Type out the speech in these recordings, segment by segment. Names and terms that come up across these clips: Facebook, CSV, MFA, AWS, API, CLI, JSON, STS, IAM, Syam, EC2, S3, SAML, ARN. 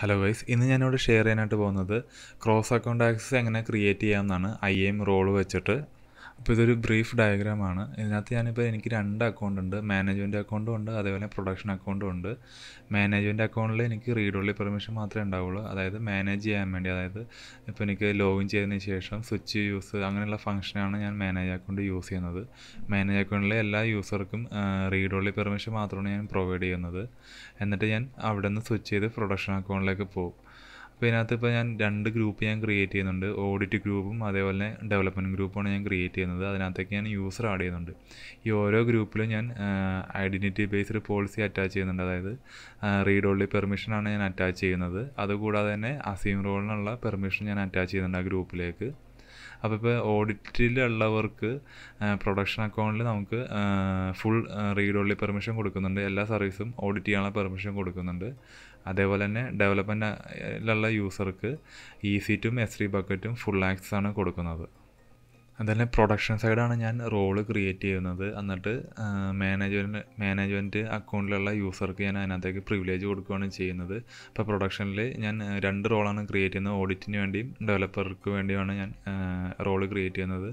Hello guys, ഇന്ന് ഞാനിവിടെ share ചെയ്യാനായിട്ട് പോകുന്നത് ക്രോസ് അക്കൗണ്ട് ആക്സസ് എങ്ങനെ ക്രിയേറ്റ് ചെയ്യാമെന്നാണ് IAM റോൾ വെച്ചിട്ട്. അപ്പോൾ ഇതൊരു ബ്രീഫ് ഡയഗ്രാമാണ്. ഇതിനകത്ത് ഞാനിപ്പോൾ എനിക്ക് രണ്ട് അക്കൗണ്ട് ഉണ്ട്, മാനേജ്മെൻറ്റ് അക്കൗണ്ടും ഉണ്ട്, അതേപോലെ പ്രൊഡക്ഷൻ അക്കൗണ്ടും ഉണ്ട്. മാനേജ്മെൻറ്റ് അക്കൗണ്ടിൽ എനിക്ക് റീഡ് ഓൺലി പെർമിഷൻ മാത്രമേ ഉണ്ടാവുള്ളൂ, അതായത് മാനേജ് ചെയ്യാൻ വേണ്ടി, അതായത് ഇപ്പോൾ എനിക്ക് ലോഗിൻ ചെയ്തതിന് ശേഷം സ്വിച്ച് യൂസ് അങ്ങനെയുള്ള ഫംഗ്ഷനാണ് ഞാൻ മാനേജ് അക്കൗണ്ട് യൂസ് ചെയ്യുന്നത്. മാനേജ് അക്കൗണ്ടിലെ എല്ലാ യൂസർക്കും റീഡ് ഓൺലി പെർമിഷൻ മാത്രമാണ് ഞാൻ പ്രൊവൈഡ് ചെയ്യുന്നത്. എന്നിട്ട് ഞാൻ അവിടെ നിന്ന് സ്വിച്ച് ചെയ്ത് പ്രൊഡക്ഷൻ അക്കൗണ്ടിലേക്ക് പോകും. അപ്പോൾ ഇതിനകത്ത് ഇപ്പോൾ ഞാൻ രണ്ട് ഗ്രൂപ്പ് ഞാൻ ക്രിയേറ്റ് ചെയ്യുന്നുണ്ട്, ഓഡിറ്റ് ഗ്രൂപ്പും അതേപോലെ ഡെവലപ്മെൻറ്റ് ഗ്രൂപ്പുമാണ് ഞാൻ ക്രിയേറ്റ് ചെയ്യുന്നത്. അതിനകത്തേക്ക് ഞാൻ യൂസർ ആഡ് ചെയ്യുന്നുണ്ട്. ഈ ഓരോ ഗ്രൂപ്പിലും ഞാൻ ഐഡൻറ്റിറ്റി ബേസ്ഡ് പോളിസി അറ്റാച്ച് ചെയ്യുന്നുണ്ട്, അതായത് റീഡ് ഓൺലി പെർമിഷനാണ് ഞാൻ അറ്റാച്ച് ചെയ്യുന്നത്. അതുകൂടാതെ തന്നെ അസ്യൂം റോളിനുള്ള പെർമിഷൻ ഞാൻ അറ്റാച്ച് ചെയ്യുന്നുണ്ട് ആ ഗ്രൂപ്പിലേക്ക്. അപ്പോൾ ഇപ്പോൾ ഓഡിറ്റിലുള്ളവർക്ക് പ്രൊഡക്ഷൻ അക്കൗണ്ടിൽ നമുക്ക് ഫുൾ റീഡ് ഓൺലി പെർമിഷൻ കൊടുക്കുന്നുണ്ട്, എല്ലാ സർവീസും ഓഡിറ്റ് ചെയ്യാനുള്ള പെർമിഷൻ കൊടുക്കുന്നുണ്ട്. അതേപോലെ തന്നെ ഡെവലപ്മെൻറ്റിലുള്ള യൂസർക്ക് EC2 S3 ബക്കറ്റും ഫുൾ ആക്സസ് ആണ് കൊടുക്കുന്നത്. അതുതന്നെ പ്രൊഡക്ഷൻ സൈഡാണ് ഞാൻ റോള് ക്രിയേറ്റ് ചെയ്യുന്നത്. എന്നിട്ട് മാനേജ്മെൻറ്റ് അക്കൗണ്ടിലുള്ള യൂസർക്ക് ഞാൻ അതിനകത്തേക്ക് പ്രിവിലേജ് കൊടുക്കുകയാണ് ചെയ്യുന്നത്. ഇപ്പോൾ പ്രൊഡക്ഷനിൽ ഞാൻ രണ്ട് റോളാണ് ക്രിയേറ്റ് ചെയ്യുന്നത്, ഓഡിറ്റിന് വേണ്ടിയും ഡെവലപ്പർക്ക് വേണ്ടിയുമാണ് ഞാൻ റോള് ക്രിയേറ്റ് ചെയ്യുന്നത്.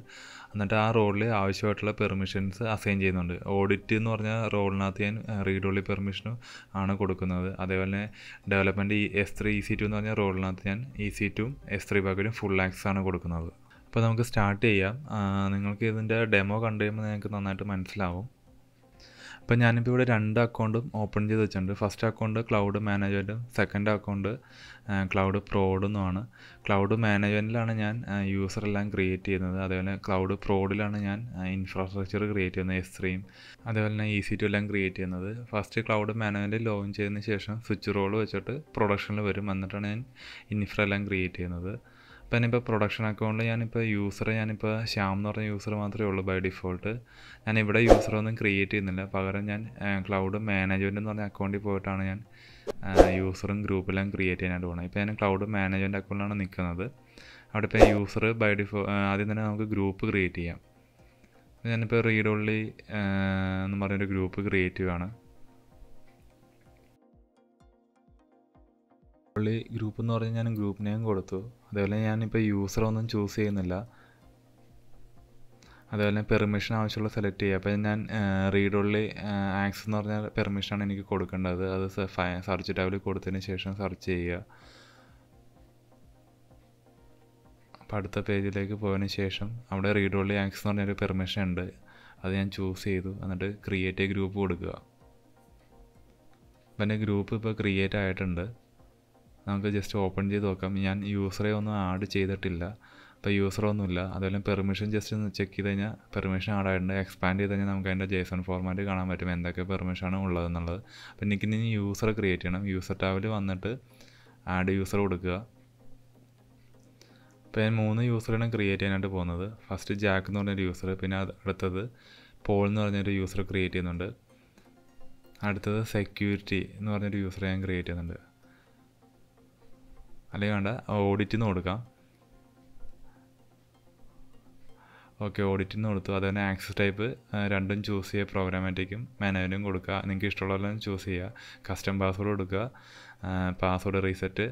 എന്നിട്ട് ആ റോളിൽ ആവശ്യമായിട്ടുള്ള പെർമിഷൻസ് അസൈൻ ചെയ്യുന്നുണ്ട്. ഓഡിറ്റ് എന്ന് പറഞ്ഞാൽ റോളിനകത്ത് ഞാൻ റീഡ് ഓൺലി പെർമിഷനും ആണ് കൊടുക്കുന്നത്. അതേപോലെ തന്നെ ഡെവലപ്മെൻറ്റ് S3 EC2 എന്ന് പറഞ്ഞാൽ റോളിനകത്ത് ഞാൻ EC2 S3 ബക്കറ്റും ഫുൾ ആക്സസ് ആണ് കൊടുക്കുന്നത്. അപ്പോൾ നമുക്ക് സ്റ്റാർട്ട് ചെയ്യാം. നിങ്ങൾക്ക് ഇതിൻ്റെ ഡെമോ കണ്ടു കഴിയുമ്പോൾ നിങ്ങൾക്ക് നന്നായിട്ട് മനസ്സിലാവും. അപ്പോൾ ഞാനിപ്പോൾ ഇവിടെ രണ്ട് അക്കൗണ്ടും ഓപ്പൺ ചെയ്ത് വെച്ചിട്ടുണ്ട്. ഫസ്റ്റ് അക്കൗണ്ട് ക്ലൗഡ് മാനേജ്മെൻറ്റും സെക്കൻഡ് അക്കൗണ്ട് ക്ലൗഡ് പ്രോഡെന്നുമാണ്. ക്ലൗഡ് മാനേജ്മെൻറ്റിലാണ് ഞാൻ യൂസറെല്ലാം ക്രിയേറ്റ് ചെയ്യുന്നത്. അതേപോലെ ക്ലൗഡ് പ്രോഡിലാണ് ഞാൻ ഇൻഫ്രാസ്ട്രക്ചർ ക്രിയേറ്റ് ചെയ്യുന്നത്, S3 അതേപോലെ തന്നെ EC2 എല്ലാം ക്രിയേറ്റ് ചെയ്യുന്നത്. ഫസ്റ്റ് ക്ലൗഡ് മാനേജ്മെൻറ്റിൽ ലോഗിൻ ചെയ്തതിന് ശേഷം സ്വിച്ച് റോൾ വെച്ചിട്ട് പ്രൊഡക്ഷനിൽ വരും. എന്നിട്ടാണ് ഞാൻ ഇൻഫ്ര എല്ലാം ക്രിയേറ്റ് ചെയ്യുന്നത്. അപ്പോൾ ഞാനിപ്പോൾ പ്രൊഡക്ഷൻ അക്കൗണ്ടിൽ ഞാനിപ്പോൾ ഞാനിപ്പോൾ ശ്യാം എന്ന് പറഞ്ഞ യൂസർ മാത്രമേ ഉള്ളൂ ബൈ ഡിഫോൾട്ട്. ഞാനിവിടെ യൂസറൊന്നും ക്രിയേറ്റ് ചെയ്യുന്നില്ല, പകരം ഞാൻ ക്ലൗഡ് മാനേജ്മെൻറ്റ് എന്ന് പറഞ്ഞ അക്കൗണ്ടിൽ പോയിട്ടാണ് ഞാൻ യൂസറും ഗ്രൂപ്പെല്ലാം ക്രിയേറ്റ് ചെയ്യാനായിട്ട് പോകുന്നത്. ഇപ്പോൾ ഞാൻ ക്ലൗഡ് മാനേജ്മെൻറ്റ് അക്കൗണ്ടിലാണ് നിൽക്കുന്നത്. അവിടെ ഇപ്പോൾ യൂസർ ബൈ ഡിഫോൾട്ട് ആദ്യം തന്നെ നമുക്ക് ഗ്രൂപ്പ് ക്രിയേറ്റ് ചെയ്യാം. ഞാനിപ്പോൾ റീഡ് ഓൺലി എന്ന് പറഞ്ഞൊരു ഗ്രൂപ്പ് ക്രിയേറ്റ് ആണ്. ഓൺലി ഗ്രൂപ്പ് എന്ന് പറഞ്ഞാൽ ഞാൻ ഗ്രൂപ്പ് നെയിം കൊടുത്തു. അതേപോലെ ഞാനിപ്പോൾ യൂസറൊന്നും ചൂസ് ചെയ്യുന്നില്ല. അതേപോലെ പെർമിഷൻ ആവശ്യമുള്ള സെലക്ട് ചെയ്യുക. അപ്പോൾ ഞാൻ റീഡ് ഓൺലി ആക്സസ് എന്ന് പറഞ്ഞ പെർമിഷനാണ് എനിക്ക് കൊടുക്കേണ്ടത്. അത് സെർച്ച് ടാബിൽ കൊടുത്തതിന് ശേഷം സെർച്ച് ചെയ്യുക. അപ്പോൾ അടുത്ത പേജിലേക്ക് പോയതിന് ശേഷം അവിടെ റീഡ് ഓൺലി ആക്സസ് എന്ന് പറഞ്ഞൊരു പെർമിഷൻ ഉണ്ട്, അത് ഞാൻ ചൂസ് ചെയ്തു. എന്നിട്ട് ക്രിയേറ്റ് എ ഗ്രൂപ്പ് കൊടുക്കുക. അപ്പം എൻ്റെ ഗ്രൂപ്പ് ഇപ്പോൾ ക്രിയേറ്റ് ആയിട്ടുണ്ട്. നമുക്ക് ജസ്റ്റ് ഓപ്പൺ ചെയ്ത് നോക്കാം. ഞാൻ യൂസറെ ഒന്നും ആഡ് ചെയ്തിട്ടില്ല, അപ്പോൾ യൂസറൊന്നുമില്ല. അതുപോലെ പെർമിഷൻ ജസ്റ്റ് ഒന്ന് ചെക്ക് ചെയ്ത് കഴിഞ്ഞാൽ പെർമിഷൻ ആഡ് ആയിട്ടുണ്ട്. എക്സ്പാൻഡ് ചെയ്ത് കഴിഞ്ഞാൽ നമുക്ക് അതിൻ്റെ JSON ഫോർമാറ്റ് കാണാൻ പറ്റും, എന്തൊക്കെ പെർമിഷനാണ് ഉള്ളതെന്നുള്ളത്. അപ്പോൾ എനിക്കിനി യൂസർ ക്രിയേറ്റ് ചെയ്യണം. യൂസർ ടാബിൽ വന്നിട്ട് ആഡ് യൂസർ കൊടുക്കുക. അപ്പോൾ ഞാൻ 3 യൂസറാണ് ക്രിയേറ്റ് ചെയ്യാനായിട്ട് പോകുന്നത്. ഫസ്റ്റ് ജാക്ക് എന്ന് പറഞ്ഞൊരു യൂസർ, പിന്നെ അടുത്തത് പോൾ എന്ന് പറഞ്ഞൊരു യൂസർ ക്രിയേറ്റ് ചെയ്യുന്നുണ്ട്, അടുത്തത് സെക്യൂരിറ്റി എന്ന് പറഞ്ഞൊരു യൂസർ ഞാൻ ക്രിയേറ്റ് ചെയ്യുന്നുണ്ട്. അല്ലെങ്കിൽ വേണ്ട, ഓഡിറ്റിൽ നിന്ന് കൊടുക്കാം. ഓക്കെ, ഓഡിറ്റിൽ നിന്ന് കൊടുത്തു. അതുപോലെ ആക്സസ് ടൈപ്പ് രണ്ടും ചൂസ് ചെയ്യുക, പ്രോഗ്രാമാറ്റിക്കും മാനുവലും കൊടുക്കുക. നിങ്ങൾക്ക് ഇഷ്ടമുള്ളതെല്ലാം ചൂസ് ചെയ്യുക. കസ്റ്റം പാസ്വേഡ് കൊടുക്കുക, പാസ്വേഡ് റീസെറ്റ്,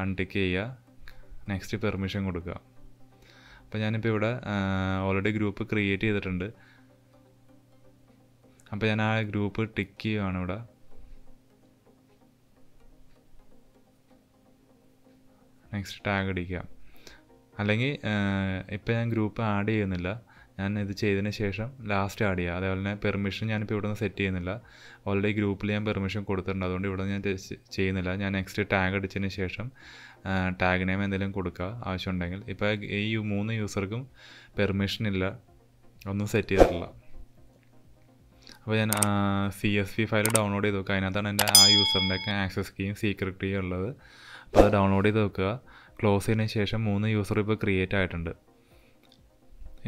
അൺടിക്ക് ചെയ്യുക, നെക്സ്റ്റ് പെർമിഷൻ കൊടുക്കുക. അപ്പോൾ ഞാനിപ്പോൾ ഇവിടെ ഓൾറെഡി ഗ്രൂപ്പ് ക്രിയേറ്റ് ചെയ്തിട്ടുണ്ട്. അപ്പോൾ ഞാൻ ആ ഗ്രൂപ്പ് ടിക്ക് ചെയ്യുകയാണ് ഇവിടെ. നെക്സ്റ്റ് ടാഗ് അടിക്കുക. അല്ലെങ്കിൽ ഇപ്പോൾ ഞാൻ ഗ്രൂപ്പ് ആഡ് ചെയ്യുന്നില്ല, ഞാൻ ഇത് ചെയ്തതിന് ശേഷം ലാസ്റ്റ് ആഡ് ചെയ്യുക. അതേപോലെ തന്നെ പെർമിഷൻ ഞാനിപ്പോൾ ഇവിടെ നിന്ന് സെറ്റ് ചെയ്യുന്നില്ല, ഓൾറെഡി ഗ്രൂപ്പിൽ ഞാൻ പെർമിഷൻ കൊടുത്തിട്ടുണ്ട്, അതുകൊണ്ട് ഇവിടെ ഞാൻ ചെയ്യുന്നില്ല. ഞാൻ നെക്സ്റ്റ് ടാഗ് അടിച്ചതിന് ശേഷം ടാഗ് നെയിം എന്തെങ്കിലും കൊടുക്കുക ആവശ്യമുണ്ടെങ്കിൽ. ഇപ്പോൾ ഈ 3 യൂസർക്കും പെർമിഷൻ ഇല്ല, ഒന്നും സെറ്റ് ചെയ്തിട്ടില്ല. അപ്പോൾ ഞാൻ CSV ഫയൽ ഡൗൺലോഡ് ചെയ്ത് നോക്കുക. അതിനകത്താണ് എൻ്റെ ആ യൂസറിൻ്റെയൊക്കെ ആക്സസ് കീയും സീക്രട്ട് കീയും ഉള്ളത്. അപ്പോൾ അത് ഡൗൺലോഡ് ചെയ്ത് നോക്കുക. ക്ലോസ് ചെയ്തതിന് ശേഷം 3 യൂസർ ഇപ്പോൾ ക്രിയേറ്റ് ആയിട്ടുണ്ട്.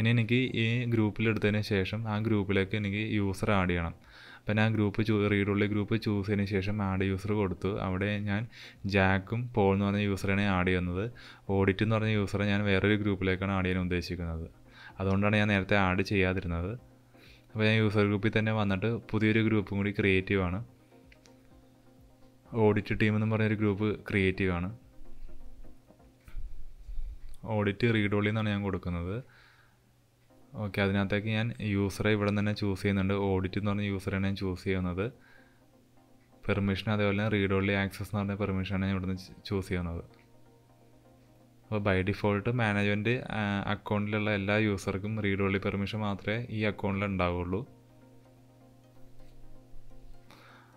ഇനി എനിക്ക് ഈ ഗ്രൂപ്പിലെടുത്തതിന് ശേഷം ആ ഗ്രൂപ്പിലേക്ക് എനിക്ക് യൂസർ ആഡ് ചെയ്യണം. അപ്പോൾ ഞാൻ റീഡ് ഓൺലി ഗ്രൂപ്പ് ചൂസ് ചെയ്തതിന് ശേഷം ആഡ് യൂസർ കൊടുത്തു. അവിടെ ഞാൻ ജാക്കും പോൾ എന്ന് പറഞ്ഞ യൂസറാണ് ആഡ് ചെയ്യുന്നത്. ഓഡിറ്റ് എന്ന് പറഞ്ഞ യൂസറെ ഞാൻ വേറൊരു ഗ്രൂപ്പിലേക്കാണ് ആഡ് ചെയ്യാൻ ഉദ്ദേശിക്കുന്നത്, അതുകൊണ്ടാണ് ഞാൻ നേരത്തെ ആഡ് ചെയ്യാതിരുന്നത്. അപ്പോൾ ഞാൻ യൂസർ ഗ്രൂപ്പിൽ തന്നെ വന്നിട്ട് പുതിയൊരു ഗ്രൂപ്പും കൂടി ക്രിയേറ്റീവാണ്. ഓഡിറ്റ് ടീം എന്ന് പറഞ്ഞൊരു ഗ്രൂപ്പ് ക്രിയേറ്റീവ് ആണ്. ഓഡിറ്റ് റീഡ് ഓൺലി എന്നാണ് ഞാൻ കൊടുക്കുന്നത്. ഓക്കെ, അതിനകത്തേക്ക് ഞാൻ യൂസറെ ഇവിടെ തന്നെ ചൂസ് ചെയ്യുന്നുണ്ട്. ഓഡിറ്റ് എന്ന് പറഞ്ഞ യൂസറാണ് ഞാൻ ചൂസ് ചെയ്യുന്നത്. പെർമിഷൻ അതേപോലെ തന്നെ റീഡ് ഓൺലി ആക്സസ് എന്ന് പറഞ്ഞ പെർമിഷനാണ് ഞാൻ ഇവിടുന്ന് ചൂസ് ചെയ്യുന്നത്. അപ്പോൾ ബൈ ഡിഫോൾട്ട് മാനേജ്മെൻറ്റ് അക്കൗണ്ടിലുള്ള എല്ലാ യൂസർക്കും റീഡ് ഓൺലി പെർമിഷൻ മാത്രമേ ഈ അക്കൗണ്ടിൽ ഉണ്ടാവുള്ളൂ.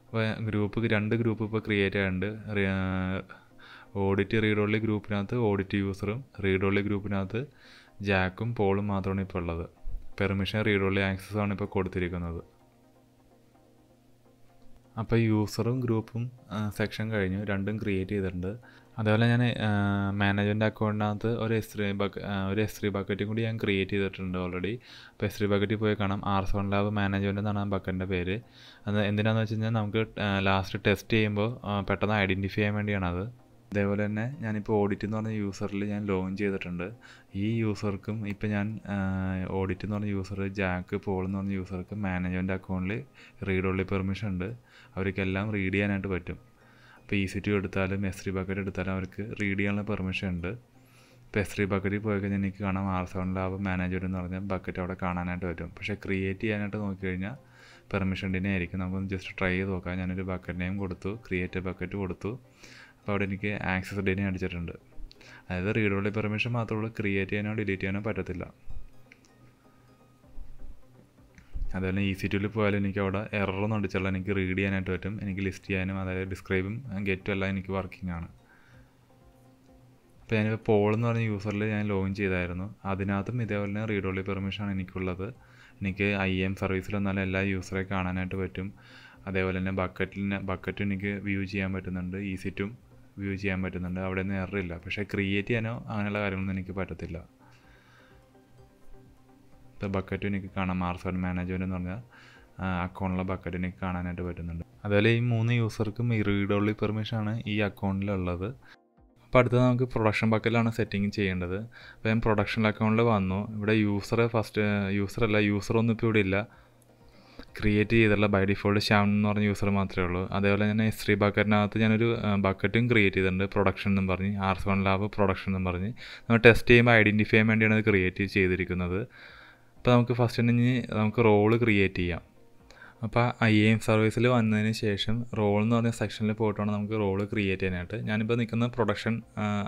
അപ്പോൾ ഗ്രൂപ്പ് രണ്ട് ഗ്രൂപ്പ് ഇപ്പോൾ ക്രിയേറ്റ് ആയിട്ടുണ്ട്. ഓഡിറ്റ് റീഡ് ഓൺലി ഗ്രൂപ്പിനകത്ത് ഓഡിറ്റ് യൂസറും റീഡ് ഓൺലി ഗ്രൂപ്പിനകത്ത് ജാക്കും പോളും മാത്രമാണ് ഇപ്പോൾ ഉള്ളത്. പെർമിഷൻ റീഡ് ഓൺലി ആക്സസ് ആണ് ഇപ്പോൾ കൊടുത്തിരിക്കുന്നത്. അപ്പോൾ യൂസറും ഗ്രൂപ്പും സെക്ഷൻ കഴിഞ്ഞു, രണ്ടും ക്രിയേറ്റ് ചെയ്തിട്ടുണ്ട്. അതേപോലെ ഞാൻ മാനേജ്മെൻറ്റ് അക്കൗണ്ടിനകത്ത് ഒരു S3 ബക്കറ്റും കൂടി ഞാൻ ക്രിയേറ്റ് ചെയ്തിട്ടുണ്ട് ഓൾറെഡി. അപ്പോൾ S3 ബക്കറ്റിൽ പോയി കാണാം. R7 ലാബ് മാനേജ്മെൻറ്റ് എന്നാണ് ആ ബക്കറ്റിൻ്റെ പേര്. അത് എന്തിനാണെന്ന് വെച്ച് കഴിഞ്ഞാൽ നമുക്ക് ലാസ്റ്റ് ടെസ്റ്റ് ചെയ്യുമ്പോൾ പെട്ടെന്ന് ഐഡൻറ്റിഫൈ ചെയ്യാൻ വേണ്ടിയാണത്. അതേപോലെ തന്നെ ഞാനിപ്പോൾ ഓഡിറ്റ് എന്ന് പറഞ്ഞ യൂസറിൽ ഞാൻ ലോഞ്ച് ചെയ്തിട്ടുണ്ട്. ഈ യൂസർക്കും ഇപ്പോൾ ഞാൻ ഓഡിറ്റ് എന്ന് പറഞ്ഞ യൂസർ, ജാക്ക്, പോൾ എന്ന് പറഞ്ഞ യൂസർക്ക് മാനേജ്മെൻറ്റ് അക്കൗണ്ടിൽ റീഡ് ഓൺലി പെർമിഷൻ ഉണ്ട്. അവർക്കെല്ലാം റീഡ് ചെയ്യാനായിട്ട് പറ്റും. ഇപ്പോൾ EC2 എടുത്താലും S3 ബക്കറ്റ് എടുത്താലും അവർക്ക് റീഡ് ചെയ്യാനുള്ള പെർമിഷൻ ഉണ്ട്. ഇപ്പോൾ S3 ബക്കറ്റിൽ പോയി കഴിഞ്ഞാൽ എനിക്ക് കാണാം R7 ലാബ് മാനേജ്മെൻറ്റ് എന്ന് പറഞ്ഞാൽ ബക്കറ്റ് അവിടെ കാണാനായിട്ട് പറ്റും. പക്ഷേ ക്രിയേറ്റ് ചെയ്യാനായിട്ട് നോക്കിക്കഴിഞ്ഞാൽ പെർമിഷൻ തന്നെ ആയിരിക്കും. നമുക്കൊന്ന് ജസ്റ്റ് ട്രൈ ചെയ്ത് നോക്കാം. ഞാനൊരു ബക്കറ്റ് നെയിം കൊടുത്തു, ക്രിയേറ്റ് ബക്കറ്റ് കൊടുത്തു. അപ്പോൾ അവിടെ എനിക്ക് ആക്സസ് ഡേനെ അടിച്ചിട്ടുണ്ട്. അതായത് റീഡ് ഓൺലി പെർമിഷൻ മാത്രമേ ഉള്ളൂ, ക്രിയേറ്റ് ചെയ്യാനോ ഡിലീറ്റ് ചെയ്യാനോ പറ്റത്തില്ല. അതുപോലെ EC2 പോയാലും എനിക്ക് അവിടെ എററൊന്നും അടിച്ചുള്ള, എനിക്ക് റീഡ് ചെയ്യാനായിട്ട് പറ്റും. എനിക്ക് ലിസ്റ്റ് ചെയ്യാനും അതായത് ഡിസ്ക്രൈബും ഗെറ്റും എല്ലാം എനിക്ക് വർക്കിംഗ് ആണ്. അപ്പോൾ ഞാനിപ്പോൾ പോൾ എന്ന് പറഞ്ഞ യൂസറിൽ ഞാൻ ലോഗിൻ ചെയ്തായിരുന്നു. അതിനകത്തും ഇതേപോലെ തന്നെ റീഡ് ഓൺലി പെർമിഷനാണ് എനിക്കുള്ളത്. എനിക്ക് IAM സർവീസിൽ വന്നാലും എല്ലാ യൂസറെ കാണാനായിട്ട് പറ്റും. അതേപോലെ തന്നെ ബക്കറ്റ് എനിക്ക് വ്യൂ ചെയ്യാൻ പറ്റുന്നുണ്ട്. EC2 വ്യൂ ചെയ്യാൻ പറ്റുന്നുണ്ട്. അവിടെ നിന്ന് എററില്ല. പക്ഷേ ക്രിയേറ്റ് ചെയ്യാനോ അങ്ങനെയുള്ള കാര്യങ്ങളൊന്നും എനിക്ക് പറ്റത്തില്ല. ഇപ്പോൾ ബക്കറ്റ് എനിക്ക് കാണാം. R7 മാനേജ്മെൻറ്റ് എന്ന് പറഞ്ഞാൽ അക്കൗണ്ടിലെ ബക്കറ്റ് എനിക്ക് കാണാനായിട്ട് പറ്റുന്നുണ്ട്. അതുപോലെ ഈ മൂന്ന് യൂസർക്കും ഈ റീഡ് ഓൺലി പെർമിഷനാണ് ഈ അക്കൗണ്ടിലുള്ളത്. അപ്പോൾ അടുത്തത് നമുക്ക് പ്രൊഡക്ഷൻ ബക്കറ്റിലാണ് സെറ്റിംഗ് ചെയ്യേണ്ടത്. അപ്പോൾ ഞാൻ പ്രൊഡക്ഷൻ അക്കൗണ്ടിൽ വന്നു. ഇവിടെ യൂസറൊന്നും ഇപ്പോൾ ഇവിടെ ഇല്ല. ക്രിയേറ്റ് ചെയ്തിട്ടുള്ള ബൈ ഡിഫോൾട്ട് ശ്യാം എന്ന് പറഞ്ഞ യൂസർ മാത്രമേ ഉള്ളൂ. അതേപോലെ ഞാൻ S3 ബക്കറ്റിനകത്ത് ഞാനൊരു ബക്കറ്റും ക്രിയേറ്റ് ചെയ്തിട്ടുണ്ട്. പ്രൊഡക്ഷൻ എന്നും പറഞ്ഞ് R7 ലാബ് പ്രൊഡക്ഷൻ എന്നും പറഞ്ഞ് നമ്മൾ ടെസ്റ്റ് ചെയ്യുമ്പോൾ ഐഡൻറ്റിഫൈ ചെയ്യാൻ വേണ്ടിയാണ് ഇത് ക്രിയേറ്റ് ചെയ്തിരിക്കുന്നത്. അപ്പോൾ നമുക്ക് ഫസ്റ്റ് തന്നെ നമുക്ക് റോള് ക്രിയേറ്റ് ചെയ്യാം. അപ്പോൾ IAM സർവീസിൽ വന്നതിന് ശേഷം റോൾ എന്ന് പറഞ്ഞ സെക്ഷനിൽ പോയിട്ടാണ് നമുക്ക് റോള് ക്രിയേറ്റ് ചെയ്യാനായിട്ട്. ഞാനിപ്പോൾ നിൽക്കുന്ന പ്രൊഡക്ഷൻ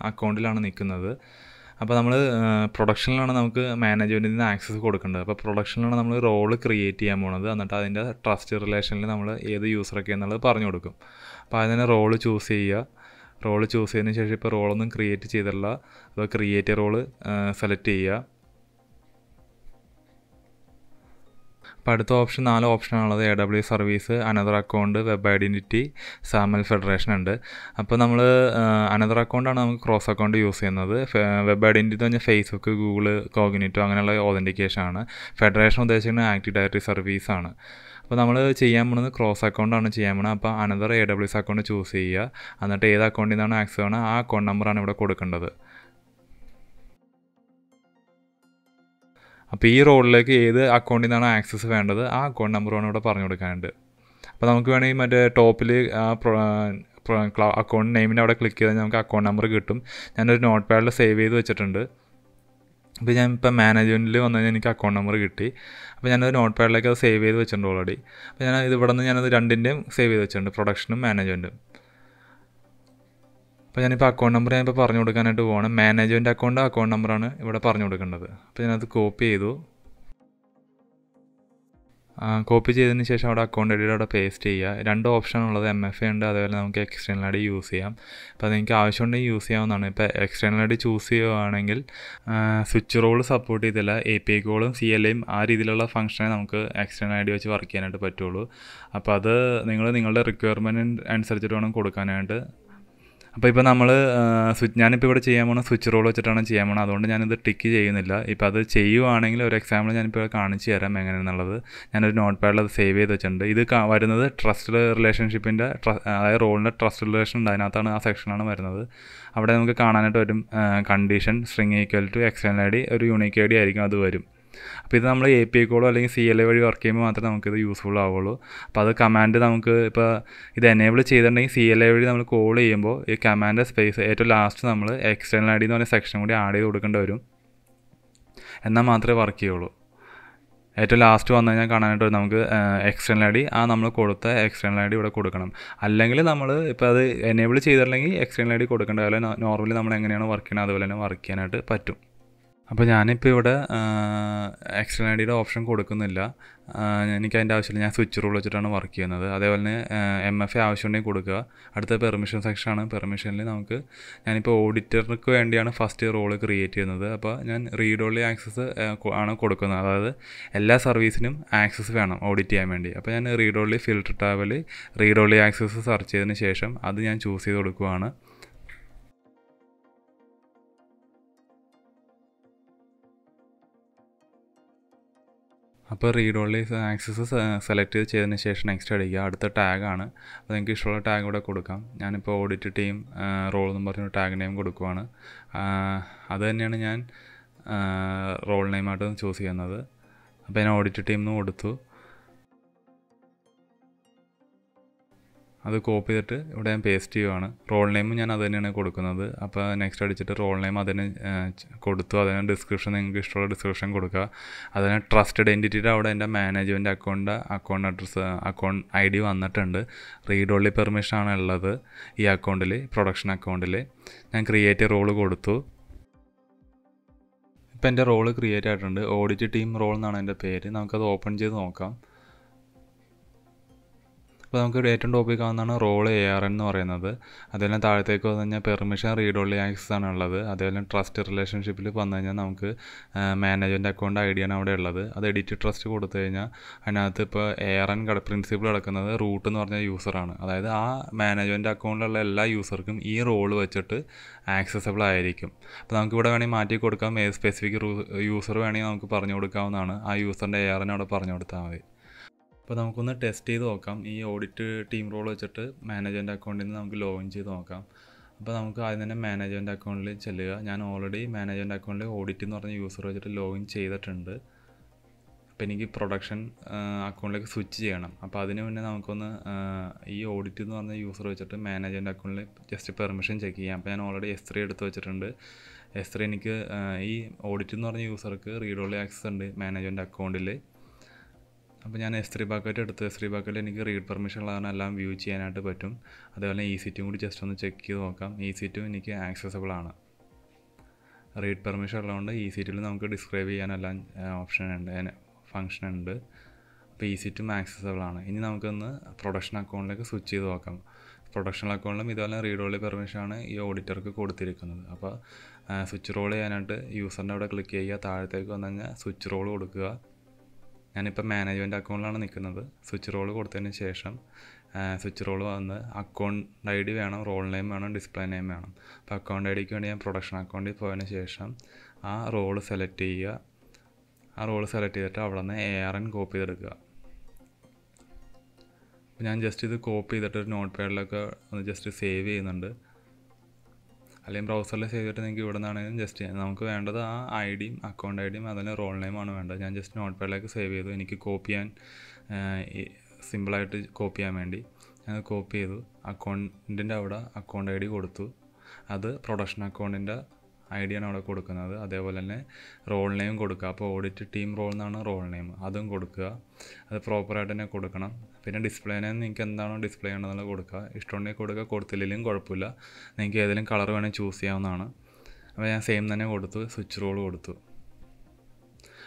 അക്കൗണ്ടിലാണ് നിൽക്കുന്നത്. അപ്പോൾ നമ്മൾ പ്രൊഡക്ഷനിലാണ് നമുക്ക് മാനേജ്മെൻറ്റിൽ നിന്ന് ആക്സസ് കൊടുക്കേണ്ടത്. അപ്പോൾ പ്രൊഡക്ഷനിലാണ് നമ്മൾ റോള് ക്രിയേറ്റ് ചെയ്യാൻ പോണത്. എന്നിട്ട് അതിൻ്റെ ട്രസ്റ്റ് റിലേഷനിൽ നമ്മൾ ഏത് യൂസറൊക്കെ എന്നുള്ളത് പറഞ്ഞു കൊടുക്കും. അപ്പോൾ അതിനെ റോള് ചൂസ് ചെയ്യുക. റോള് ചൂസ് ചെയ്തതിന് ശേഷം ഇപ്പോൾ റോളൊന്നും ക്രിയേറ്റ് ചെയ്തില്ല. അപ്പോൾ ക്രിയേറ്റ് റോള് സെലക്ട് ചെയ്യുക. അപ്പോൾ അടുത്ത ഓപ്ഷൻ 4 ഓപ്ഷനാണുള്ളത്. AWS service, another account, web identity, SAML federation ഉണ്ട്. അപ്പോൾ നമ്മൾ അനദർ അക്കൗണ്ടാണ് നമുക്ക് ക്രോസ് അക്കൗണ്ട് യൂസ് ചെയ്യുന്നത്. വെബ് ഐഡൻറ്റിറ്റി എന്ന് പറഞ്ഞാൽ ഫേസ്ബുക്ക്, ഗൂഗിള്, കോഗ്നിറ്റോ അങ്ങനെയുള്ള ഓതൻറ്റിക്കേഷൻ ആണ്. ഫെഡറേഷൻ ഉദ്ദേശിക്കുന്ന ആക്റ്റീവ് ഡയറക്ടറി സർവീസാണ്. അപ്പോൾ നമ്മൾ ചെയ്യാൻ പോകുന്നത് ക്രോസ് അക്കൗണ്ടാണ് ചെയ്യാൻ പോകുന്നത്. അപ്പോൾ അനദർ AWS അക്കൗണ്ട് ചൂസ് ചെയ്യുക. എന്നിട്ട് ഏത് അക്കൗണ്ടിൽ നിന്നാണ് ആക്സസ് വേണം ആ അക്കൗണ്ട് നമ്പറാണ് ഇവിടെ കൊടുക്കേണ്ടത്. അപ്പോൾ ഈ റോളിലേക്ക് ഏത് അക്കൗണ്ടിൽ നിന്നാണ് ആക്സസ് വേണ്ടത് ആ അക്കൗണ്ട് നമ്പറാണ് ഇവിടെ പറഞ്ഞു കൊടുക്കാനുണ്ട്. അപ്പോൾ നമുക്ക് വേണമെങ്കിൽ മറ്റേ ടോപ്പിൽ അക്കൗണ്ട് നെയിമിൻ്റെ അവിടെ ക്ലിക്ക് ചെയ്താൽ നമുക്ക് അക്കൗണ്ട് നമ്പർ കിട്ടും. ഞാനൊരു നോട്ട് പാഡിൽ സേവ് ചെയ്ത് വെച്ചിട്ടുണ്ട്. അപ്പോൾ ഞാനിപ്പോൾ മാനേജ്മെൻറ്റിൽ വന്നു കഴിഞ്ഞാൽ എനിക്ക് അക്കൗണ്ട് നമ്പർ കിട്ടി. അപ്പോൾ ഞാനത് നോട്ട് പാഡിലേക്ക് അത് സേവ് ചെയ്ത് വെച്ചിട്ടുണ്ട് ഓൾറെഡി. അപ്പോൾ ഞാനത് ഇവിടെ നിന്ന് ഞാനത് രണ്ടിൻ്റെയും സേവ് ചെയ്ത് വെച്ചിട്ടുണ്ട്, പ്രൊഡക്ഷനും മാനേജ്മെൻറ്റും. അപ്പോൾ ഞാനിപ്പോൾ അക്കൗണ്ട് നമ്പർ ഞാനിപ്പോൾ പറഞ്ഞു കൊടുക്കാനായിട്ട് പോകണം. മാനേജ്മെൻറ്റ് അക്കൗണ്ട് നമ്പറാണ് ഇവിടെ പറഞ്ഞു കൊടുക്കേണ്ടത്. അപ്പോൾ ഞാനത് കോപ്പി ചെയ്തു. കോപ്പി ചെയ്തതിന് ശേഷം അവിടെ അക്കൗണ്ട് ഐഡിയുടെ അവിടെ പേസ്റ്റ് ചെയ്യുക. 2 ഓപ്ഷനുള്ളത്. MFA ഉണ്ട്. അതേപോലെ നമുക്ക് എക്സ്റ്റേണൽ ഐഡി യൂസ് ചെയ്യാം. അപ്പോൾ അതെനിക്ക് ആവശ്യമുണ്ടെങ്കിൽ യൂസ് ചെയ്യാവുന്നതാണ്. ഇപ്പോൾ എക്സ്റ്റേണൽ ഐഡി ചൂസ് ചെയ്യുകയാണെങ്കിൽ സ്വിച്ച് റോൾ സപ്പോർട്ട് ചെയ്തില്ല. API കോളും CLIയും ആ രീതിയിലുള്ള ഫംഗ്ഷനെ നമുക്ക് എക്സ്റ്റേണൽ ഐഡി വെച്ച് വർക്ക് ചെയ്യാനായിട്ട് പറ്റുള്ളൂ. അപ്പോൾ അത് നിങ്ങളുടെ റിക്വയർമെൻറ്റ് അനുസരിച്ചിട്ട് വേണം കൊടുക്കാനായിട്ട്. അപ്പോൾ ഇപ്പോൾ നമ്മൾ ഞാനിപ്പോൾ ഇവിടെ ചെയ്യാൻ പോകണം സ്വിച്ച് റോൾ വെച്ചിട്ടാണ് ചെയ്യാൻ പോകണം. അതുകൊണ്ട് ഞാനിത് ടിക്ക് ചെയ്യുന്നില്ല. ഇപ്പോൾ അത് ചെയ്യുവാണെങ്കിൽ ഒരു എക്സാമ്പിൾ ഞാനിപ്പോൾ കാണിച്ചു തരാം എങ്ങനെയെന്നുള്ളത്. ഞാനൊരു നോട്ട് പാഡിൽ അത് സേവ് ചെയ്ത് വെച്ചിട്ടുണ്ട്. ഇത് വരുന്നത് ട്രസ്റ്റ് റിലേഷൻഷിപ്പിൻ്റെ അതായത് റോളിൻ്റെ ട്രസ്റ്റ് റിലേഷൻ ഉണ്ട്. അതിനകത്താണ് ആ സെക്ഷനാണ് വരുന്നത്. അവിടെ നമുക്ക് കാണാനായിട്ട് വരും condition, string equal to external ID, ഒരു യൂണിക് ID ആയിരിക്കും അത് വരും. അപ്പോൾ ഇത് നമ്മൾ എ പി ഐ കോളോ അല്ലെങ്കിൽ സി എൽ ഐ വഴി വർക്ക് ചെയ്യുമ്പോൾ മാത്രമേ നമുക്കിത് യൂസ്ഫുൾ ആവുള്ളൂ. അപ്പോൾ അത് കമാൻഡ് നമുക്ക് ഇപ്പോൾ ഇത് എനേബിൾ ചെയ്തിട്ടുണ്ടെങ്കിൽ സി എൽ ഐ വഴി നമ്മൾ കോൾ ചെയ്യുമ്പോൾ ഈ കമാൻഡ് സ്പേസ് ഏറ്റവും ലാസ്റ്റ് നമ്മൾ എക്സ്റ്റേണൽ ഐഡി എന്ന് പറഞ്ഞ സെക്ഷൻ കൂടി ആഡ് ചെയ്ത് കൊടുക്കേണ്ടി വരും. എന്നാൽ മാത്രമേ വർക്ക് ചെയ്യുള്ളൂ. ഏറ്റവും ലാസ്റ്റ് വന്നു കഴിഞ്ഞാൽ കാണാനായിട്ട് നമുക്ക് എക്സ്റ്റേണൽ ഐ ഡി, ആ നമ്മൾ കൊടുത്ത എക്സ്റ്റേണൽ ഐ ഡി ഇവിടെ കൊടുക്കണം. അല്ലെങ്കിൽ നമ്മൾ ഇപ്പോൾ അത് എനേബിൾ ചെയ്തിട്ടില്ലെങ്കിൽ എക്സ്റ്റേണൽ ഐ ഡി കൊടുക്കേണ്ട. അതുപോലെ നോർമലി നമ്മൾ എങ്ങനെയാണ് വർക്ക് ചെയ്യുന്നത് അതുപോലെ തന്നെ വർക്ക് ചെയ്യാനായിട്ട് പറ്റും. അപ്പോൾ ഞാനിപ്പോൾ ഇവിടെ എക്സ്റ്റേണൽ ഐ ഡിയുടെ ഓപ്ഷൻ കൊടുക്കുന്നില്ല, എനിക്ക് അതിൻ്റെ ആവശ്യമില്ല. ഞാൻ സ്വിച്ച് റൂൾ വെച്ചിട്ടാണ് വർക്ക് ചെയ്യുന്നത്. അതേപോലെ തന്നെ MFA ആവശ്യമുണ്ടെങ്കിൽ കൊടുക്കുക. അടുത്ത പെർമിഷൻ സെക്ഷനാണ്. പെർമിഷനിൽ നമുക്ക് ഞാനിപ്പോൾ ഓഡിറ്റർക്ക് വേണ്ടിയാണ് ഫസ്റ്റ് റോൾ ക്രിയേറ്റ് ചെയ്യുന്നത്. അപ്പോൾ ഞാൻ റീഡ് ഓൺലി ആക്സസ് ആണ് കൊടുക്കുന്നത്. അതായത് എല്ലാ സർവീസിനും ആക്സസ് വേണം ഓഡിറ്റ് ചെയ്യാൻ വേണ്ടി. അപ്പോൾ ഞാൻ റീഡ് ഓൺലി ഫിൽട്ടർ ടാബിൽ റീഡ് ഓൺലി ആക്സസ് സെർച്ച് ചെയ്തതിന് ശേഷം അത് ഞാൻ ചൂസ് ചെയ്ത് കൊടുക്കുകയാണ്. അപ്പോൾ റീഡ് ഓൺലി ആക്സസ് സെലക്ട് ചെയ്തതിന് ശേഷം നെക്സ്റ്റ് അടിക്കുക. അടുത്ത ടാഗാണ്, അപ്പോൾ നിങ്ങൾക്ക് ഇഷ്ടമുള്ള ടാഗ് ഇവിടെ കൊടുക്കാം. ഞാനിപ്പോൾ ഓഡിറ്റ് ടീം റോൾ എന്നും പറഞ്ഞൊരു ടാഗ് നെയിം കൊടുക്കുവാണ്. അത് തന്നെയാണ് ഞാൻ റോൾ നെയിമായിട്ട് ചൂസ് ചെയ്യുന്നത്. അപ്പോൾ ഞാൻ ഓഡിറ്റ് ടീം എന്ന് കൊടുത്തു. അത് കോപ്പി ചെയ്തിട്ട് ഇവിടെ ഞാൻ പേസ്റ്റ് ചെയ്യുവാണ്. റോൾ നെയിം ഞാൻ അത് തന്നെയാണ് കൊടുക്കുന്നത്. അപ്പോൾ നെക്സ്റ്റ് അടിച്ചിട്ട് റോൾ നെയിം അതിന് കൊടുത്തു. അതിന് ഡിസ്ക്രിപ്ഷൻ നിങ്ങൾക്ക് ഇഷ്ടമുള്ള ഡിസ്ക്രിപ്ഷൻ കൊടുക്കുക. അതിന് ട്രസ്റ്റഡ് ഐഡൻറ്റിറ്റിയുടെ അവിടെ എൻ്റെ management account address account I D വന്നിട്ടുണ്ട്. റീഡ് ഓൺലി പെർമിഷനാണ് ഉള്ളത് ഈ അക്കൗണ്ടിൽ, പ്രൊഡക്ഷൻ അക്കൗണ്ടിൽ. ഞാൻ ക്രിയേറ്റ് റോൾ കൊടുത്തു. ഇപ്പോൾ എൻ്റെ റോൾ ക്രിയേറ്റ് ആയിട്ടുണ്ട്. ഓഡിറ്റ് ടീം റോൾ എന്നാണ് എൻ്റെ പേര്. നമുക്കത് ഓപ്പൺ ചെയ്ത് നോക്കാം. അപ്പോൾ നമുക്ക് ഏറ്റവും ടോപ്പിക് ആവുന്നതാണ് റോൾ ARN എന്ന് പറയുന്നത്. അതുപോലെ താഴത്തേക്ക് വന്നു കഴിഞ്ഞാൽ പെർമിഷൻ റീഡ് ഓൺലി ആക്സസ് ആണ് ഉള്ളത്. അതുപോലെ ട്രസ്റ്റ് റിലേഷൻഷിപ്പിൽ വന്നു കഴിഞ്ഞാൽ നമുക്ക് മാനേജ്മെൻറ്റ് അക്കൗണ്ട് ഐ ഡിയാണ് അവിടെ ഉള്ളത്. അത് എഡിറ്റ് ട്രസ്റ്റ് കൊടുത്തു കഴിഞ്ഞാൽ അതിനകത്ത് ഇപ്പോൾ ARN പ്രിൻസിപ്പിൾ കിടക്കുന്നത് റൂട്ട് എന്ന് പറഞ്ഞ യൂസറാണ്. അതായത് ആ മാനേജ്മെൻറ്റ് അക്കൗണ്ടിലുള്ള എല്ലാ യൂസർക്കും ഈ റോൾ വെച്ചിട്ട് ആക്സസബിൾ ആയിരിക്കും. അപ്പോൾ നമുക്കിവിടെ വേണമെങ്കിൽ മാറ്റി കൊടുക്കാം. ഏത് സ്പെസിഫിക് യൂസർ വേണമെങ്കിൽ നമുക്ക് പറഞ്ഞു കൊടുക്കാവുന്നതാണ്. ആ യൂസറിൻ്റെ ARN അവിടെ പറഞ്ഞു കൊടുത്താൽ മതി. അപ്പോൾ നമുക്കൊന്ന് ടെസ്റ്റ് ചെയ്ത് നോക്കാം. ഈ ഓഡിറ്റ് ടീം റോൾ വെച്ചിട്ട് മാനേജ്മെൻറ്റ് അക്കൗണ്ടിൽ നിന്ന് നമുക്ക് ലോഗിൻ ചെയ്ത് നോക്കാം. അപ്പോൾ നമുക്ക് ആദ്യം തന്നെ മാനേജ്മെൻറ്റ് അക്കൗണ്ടിൽ ചെല്ലുക. ഞാൻ ഓൾറെഡി മാനേജ്മെൻറ്റ് അക്കൗണ്ടിൽ ഓഡിറ്റ് എന്ന് പറഞ്ഞ യൂസർ വെച്ചിട്ട് ലോഗിൻ ചെയ്തിട്ടുണ്ട്. അപ്പോൾ എനിക്ക് പ്രൊഡക്ഷൻ അക്കൗണ്ടിലേക്ക് സ്വിച്ച് ചെയ്യണം. അപ്പോൾ അതിന് മുന്നേ നമുക്കൊന്ന് ഈ ഓഡിറ്റ് എന്ന് പറഞ്ഞ യൂസർ വെച്ചിട്ട് മാനേജ്മെൻറ്റ് അക്കൗണ്ടിൽ ജസ്റ്റ് പെർമിഷൻ ചെക്ക് ചെയ്യാം. അപ്പോൾ ഞാൻ ഓൾറെഡി S3 എടുത്ത് വെച്ചിട്ടുണ്ട്. S3 എനിക്ക് ഈ ഓഡിറ്റ് എന്ന് പറഞ്ഞ യൂസർക്ക് റീഡ് ഓൺലി ആക്സസ് ഉണ്ട് മാനേജ്മെൻറ്റ് അക്കൗണ്ടിൽ. അപ്പോൾ ഞാൻ S3 ബക്കറ്റ് എടുത്ത്. S3 ബക്കറ്റിൽ എനിക്ക് റീഡ് പെർമിഷൻ ഉള്ളതാണ് എല്ലാം വ്യൂ ചെയ്യാനായിട്ട് പറ്റും. അതേപോലെ EC2 കൂടി ജസ്റ്റ് ഒന്ന് ചെക്ക് ചെയ്ത് നോക്കാം. EC2 എനിക്ക് ആക്സസബിൾ ആണ്. റീഡ് പെർമിഷൻ ഉള്ളതുകൊണ്ട് EC2ൽ നമുക്ക് ഡിസ്ക്രൈബ് ചെയ്യാനെല്ലാം ഓപ്ഷൻ ഉണ്ട്, ഫംഗ്ഷൻ ഉണ്ട്. അപ്പോൾ EC2 ആക്സസബിൾ ആണ്. ഇനി നമുക്കൊന്ന് പ്രൊഡക്ഷൻ അക്കൗണ്ടിലേക്ക് സ്വിച്ച് ചെയ്ത് നോക്കാം. പ്രൊഡക്ഷൻ അക്കൗണ്ടിലും ഇതുപോലെ റീഡ് ഓൺലി പെർമിഷനാണ് ഈ ഓഡിറ്റർക്ക് കൊടുത്തിരിക്കുന്നത്. അപ്പോൾ സ്വിച്ച് റോൾ ചെയ്യാനായിട്ട് യൂസറിൻ്റെ അവിടെ ക്ലിക്ക് ചെയ്യുക. താഴത്തേക്ക് വന്നു കഴിഞ്ഞാൽ സ്വിച്ച് റോൾ കൊടുക്കുക. ഞാനിപ്പോൾ മാനേജ്മെൻറ്റ് അക്കൗണ്ടിലാണ് നിൽക്കുന്നത്. സ്വിച്ച് റോൾ കൊടുത്തതിന് ശേഷം സ്വിച്ച് റോൾ വന്ന് അക്കൗണ്ട് ഐ ഡി വേണം, റോൾ നെയിം വേണം, ഡിസ്പ്ലേ നെയിം വേണം. അപ്പോൾ അക്കൗണ്ട് ഐ ഡിക്ക് വേണ്ടി ഞാൻ പ്രൊഡക്ഷൻ അക്കൗണ്ടിൽ പോയതിന് ശേഷം ആ റോൾ സെലക്ട് ചെയ്യുക. ആ റോൾ സെലക്ട് ചെയ്തിട്ട് അവിടെ നിന്ന് ARN കോപ്പി ചെയ്തെടുക്കുക. അപ്പോൾ ഞാൻ ജസ്റ്റ് ഇത് കോപ്പി ചെയ്തിട്ട് ഒരു നോട്ട് പാഡിലൊക്കെ ഒന്ന് ജസ്റ്റ് സേവ് ചെയ്യുന്നുണ്ട്. അല്ലെങ്കിൽ ബ്രൗസറിൽ സേവ് ചെയ്തിട്ട് നിങ്ങൾക്ക് ഇവിടെ നിന്നാണെങ്കിലും ജസ്റ്റ് നമുക്ക് വേണ്ടത് ആ ഐ ഡിയും അക്കൗണ്ട് ഐ ഡിയും അതിൻ്റെ റോൾ നെയിമാണ് വേണ്ടത്. ഞാൻ ജസ്റ്റ് നോട്ട് പാഡിലേക്ക് സേവ് ചെയ്തു. എനിക്ക് കോപ്പി ചെയ്യാൻ സിമ്പിളായിട്ട് കോപ്പി ചെയ്യാൻ വേണ്ടി ഞാൻ കോപ്പി ചെയ്തു. അക്കൗണ്ടിൻ്റെ അവിടെ അക്കൗണ്ട് ഐ ഡി കൊടുത്തു. അത് പ്രൊഡക്ഷൻ അക്കൗണ്ടിൻ്റെ ഐ ഡിയാണ് അവിടെ കൊടുക്കുന്നത്. അതേപോലെ തന്നെ റോൾ നെയിം കൊടുക്കുക. അപ്പോൾ ഓഡിറ്റ് ടീം റോൾ എന്നാണ് റോൾ നെയിം, അതും കൊടുക്കുക. അത് പ്രോപ്പറായിട്ട് തന്നെ കൊടുക്കണം. പിന്നെ ഡിസ്പ്ലേ നെയിം നിങ്ങൾക്ക് എന്താണോ ഡിസ്പ്ലേ ചെയ്യണമെന്നുള്ള കൊടുക്കുക. ഇഷ്ടമുണ്ടെങ്കിൽ കൊടുക്കുക, കൊടുത്തില്ലെങ്കിലും കുഴപ്പമില്ല. നിങ്ങൾക്ക് ഏതെങ്കിലും കളർ വേണമെങ്കിൽ ചൂസ് ചെയ്യാവുന്നതാണ്. അപ്പോൾ ഞാൻ സെയിം തന്നെ കൊടുത്തു. സ്വിച്ച് റോൾ കൊടുത്തു.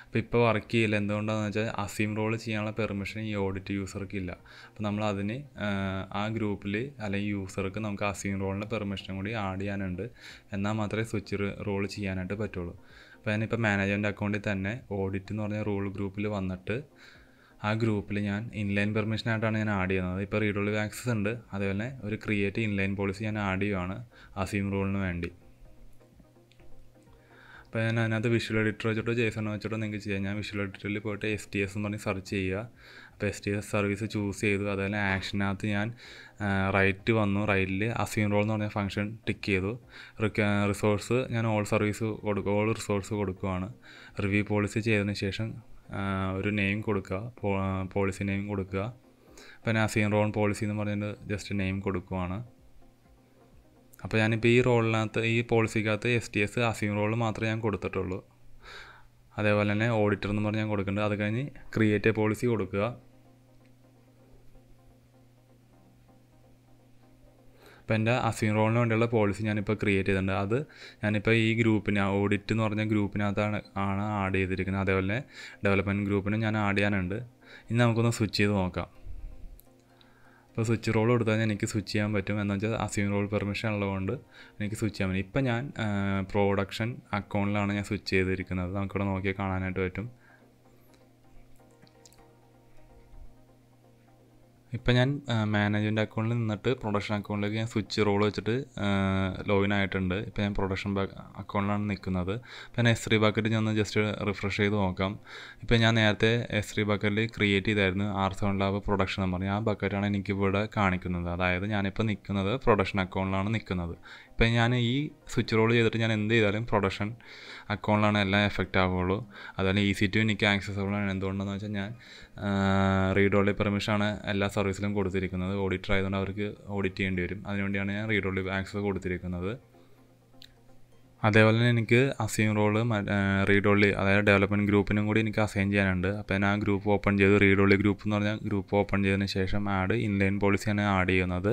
അപ്പോൾ ഇപ്പോൾ വർക്ക് ചെയ്യില്ല. എന്തുകൊണ്ടാണെന്ന് വെച്ചാൽ അസീം റോൾ ചെയ്യാനുള്ള പെർമിഷൻ ഈ ഓഡിറ്റ് യൂസർക്കില്ല. അപ്പോൾ നമ്മൾ അതിന് ആ ഗ്രൂപ്പിൽ അല്ലെങ്കിൽ യൂസർക്ക് നമുക്ക് അസീം റോളിൻ്റെ പെർമിഷനും കൂടി ആഡ് ചെയ്യാനുണ്ട്. എന്നാൽ മാത്രമേ സ്വിച്ച് റോൾ ചെയ്യാനായിട്ട് പറ്റുള്ളൂ. അപ്പോൾ ഞാനിപ്പോൾ മാനേജ്മെൻറ്റ് അക്കൗണ്ടിൽ തന്നെ ഓഡിറ്റ് എന്ന് പറഞ്ഞ റോൾ ഗ്രൂപ്പിൽ വന്നിട്ട് ആ ഗ്രൂപ്പിൽ ഞാൻ ഇൻലൈൻ പെർമിഷനായിട്ടാണ് ഞാൻ ആഡ് ചെയ്യുന്നത്. ഇപ്പോൾ റീഡ് ഓൺലി ആക്സസ് ഉണ്ട്. അതുപോലെ ഒരു ക്രിയേറ്റ് ഇൻലൈൻ പോളിസി ഞാൻ ആഡ് ചെയ്യുകയാണ് അസീം റോളിന് വേണ്ടി. അപ്പോൾ ഞാൻ അതിനകത്ത് വിഷ്വൽ എഡിറ്റർ വെച്ചിട്ടോ JSON വെച്ചിട്ടോ നിങ്ങൾക്ക് ചെയ്യാം. ഞാൻ വിഷ്വൽ എഡിറ്ററിൽ പോയിട്ട് STS എന്ന് പറഞ്ഞ് സെർച്ച് ചെയ്യുക. STS സർവീസ് ചൂസ് ചെയ്തു. അതുപോലെ ആക്ഷനകത്ത് ഞാൻ റൈറ്റ് വന്നു, റൈറ്റിൽ അസ്യൂം റോൾ എന്ന് പറഞ്ഞ ഫംഗ്ഷൻ ടിക്ക് ചെയ്തു. റിസോഴ്സ് ഞാൻ ഓൾ റിസോഴ്സ് കൊടുക്കുകയാണ്. റിവ്യൂ പോളിസി ചെയ്തതിന് ശേഷം ഒരു നെയിം കൊടുക്കുക, പോളിസി നെയിം കൊടുക്കുക. അപ്പോൾ ഞാൻ അസ്യൂം റോൾ പോളിസി എന്ന് പറഞ്ഞിട്ട് ജസ്റ്റ് നെയിം കൊടുക്കുകയാണ്. അപ്പോൾ ഞാനിപ്പോൾ ഈ റോളിനകത്ത് ഈ പോളിസിക്കകത്ത് STS അസ്യൂം റോൾ മാത്രമേ ഞാൻ കൊടുത്തിട്ടുള്ളൂ. അതേപോലെ തന്നെ ഓഡിറ്റർ എന്ന് പറഞ്ഞ് ഞാൻ കൊടുക്കുന്നുണ്ട്. അത് കഴിഞ്ഞ് ക്രിയേറ്റ് എ പോളിസി കൊടുക്കുക. അപ്പോൾ എൻ്റെ അസ്യൂം റോളിന് വേണ്ടിയുള്ള പോളിസി ഞാനിപ്പോൾ ക്രിയേറ്റ് ചെയ്തിട്ടുണ്ട്. അത് ഞാനിപ്പോൾ ഈ ഗ്രൂപ്പിന് ഓഡിറ്റ് എന്ന് പറഞ്ഞ ഗ്രൂപ്പിനകത്താണ് ആഡ് ചെയ്തിരിക്കുന്നത്. അതേപോലെ ഡെവലപ്മെൻറ്റ് ഗ്രൂപ്പിന് ഞാൻ ആഡ് ചെയ്യാനുണ്ട്. ഇനി നമുക്കൊന്ന് സ്വിച്ച് ചെയ്ത് നോക്കാം. അപ്പോൾ സ്വിച്ച് റോൾ കൊടുത്താൽ എനിക്ക് സ്വിച്ച് ചെയ്യാൻ പറ്റും. എന്ന് വെച്ചാൽ അസ്യൂം റോൾ പെർമിഷൻ ഉള്ളതുകൊണ്ട് എനിക്ക് സ്വിച്ച് ചെയ്യാൻ പറ്റും. ഇപ്പം ഞാൻ പ്രൊഡക്ഷൻ അക്കൗണ്ടിലാണ് ഞാൻ സ്വിച്ച് ചെയ്തിരിക്കുന്നത്. നമുക്കിവിടെ നോക്കിയാൽ കാണാനായിട്ട് പറ്റും. ഇപ്പം ഞാൻ മാനേജ്മെൻറ്റ് അക്കൗണ്ടിൽ നിന്നിട്ട് പ്രൊഡക്ഷൻ അക്കൗണ്ടിലേക്ക് ഞാൻ സ്വിച്ച് റോൾ വെച്ചിട്ട് ലോഗിൻ ആയിട്ടുണ്ട്. ഇപ്പം ഞാൻ പ്രൊഡക്ഷൻ അക്കൗണ്ടിലാണ് നിൽക്കുന്നത്. ഇപ്പം ഞാൻ S3 ബക്കറ്റ് ഞാൻ ജസ്റ്റ് റിഫ്രഷ് ചെയ്ത് നോക്കാം. ഇപ്പം ഞാൻ നേരത്തെ S3 ബക്കറ്റിൽ ക്രിയേറ്റ് ചെയ്തായിരുന്നു R7 ലാബ് പ്രൊഡക്ഷൻ എന്ന് പറഞ്ഞാൽ. ആ ബക്കറ്റാണ് എനിക്കിവിടെ കാണിക്കുന്നത്. അതായത് ഞാനിപ്പോൾ നിൽക്കുന്നത് പ്രൊഡക്ഷൻ അക്കൗണ്ടിലാണ് നിൽക്കുന്നത്. ഇപ്പം ഞാൻ ഈ സ്വിച്ച് റോൾ ചെയ്തിട്ട് ഞാൻ എന്ത് ചെയ്താലും പ്രൊഡക്ഷൻ അക്കൗണ്ടിലാണ് എല്ലാം എഫക്റ്റ് ആവുകയുള്ളൂ. അതുപോലെ EC2 എനിക്ക് ആക്സസബിളാണ്. എന്തുകൊണ്ടെന്ന് വെച്ചാൽ ഞാൻ റീഡ് ഓൺലി പെർമിഷനാണ് എല്ലാ സർവീസിലും കൊടുത്തിരിക്കുന്നത്. ഓഡിറ്റർ ആയതുകൊണ്ട് അവർക്ക് ഓഡിറ്റ് ചെയ്യേണ്ടി വരും. അതിനുവേണ്ടിയാണ് ഞാൻ റീഡ് ഓൺലി ആക്സസ് കൊടുത്തിരിക്കുന്നത്. അതേപോലെ തന്നെ എനിക്ക് അസ്യൂം റോള് റീഡ് ഓൺലി, അതായത് ഡെവലപ്മെൻറ്റ് ഗ്രൂപ്പിനും കൂടി എനിക്ക് അസൈൻ ചെയ്യാനുണ്ട്. അപ്പോൾ ഞാൻ ആ ഗ്രൂപ്പ് ഓപ്പൺ ചെയ്ത് റീഡ് ഓൺലി ഗ്രൂപ്പ് എന്ന് പറഞ്ഞാൽ ഗ്രൂപ്പ് ഓപ്പൺ ചെയ്തതിന് ശേഷം ആഡ് ഇൻലൈൻ പോളിസിയാണ് ആഡ് ചെയ്യുന്നത്.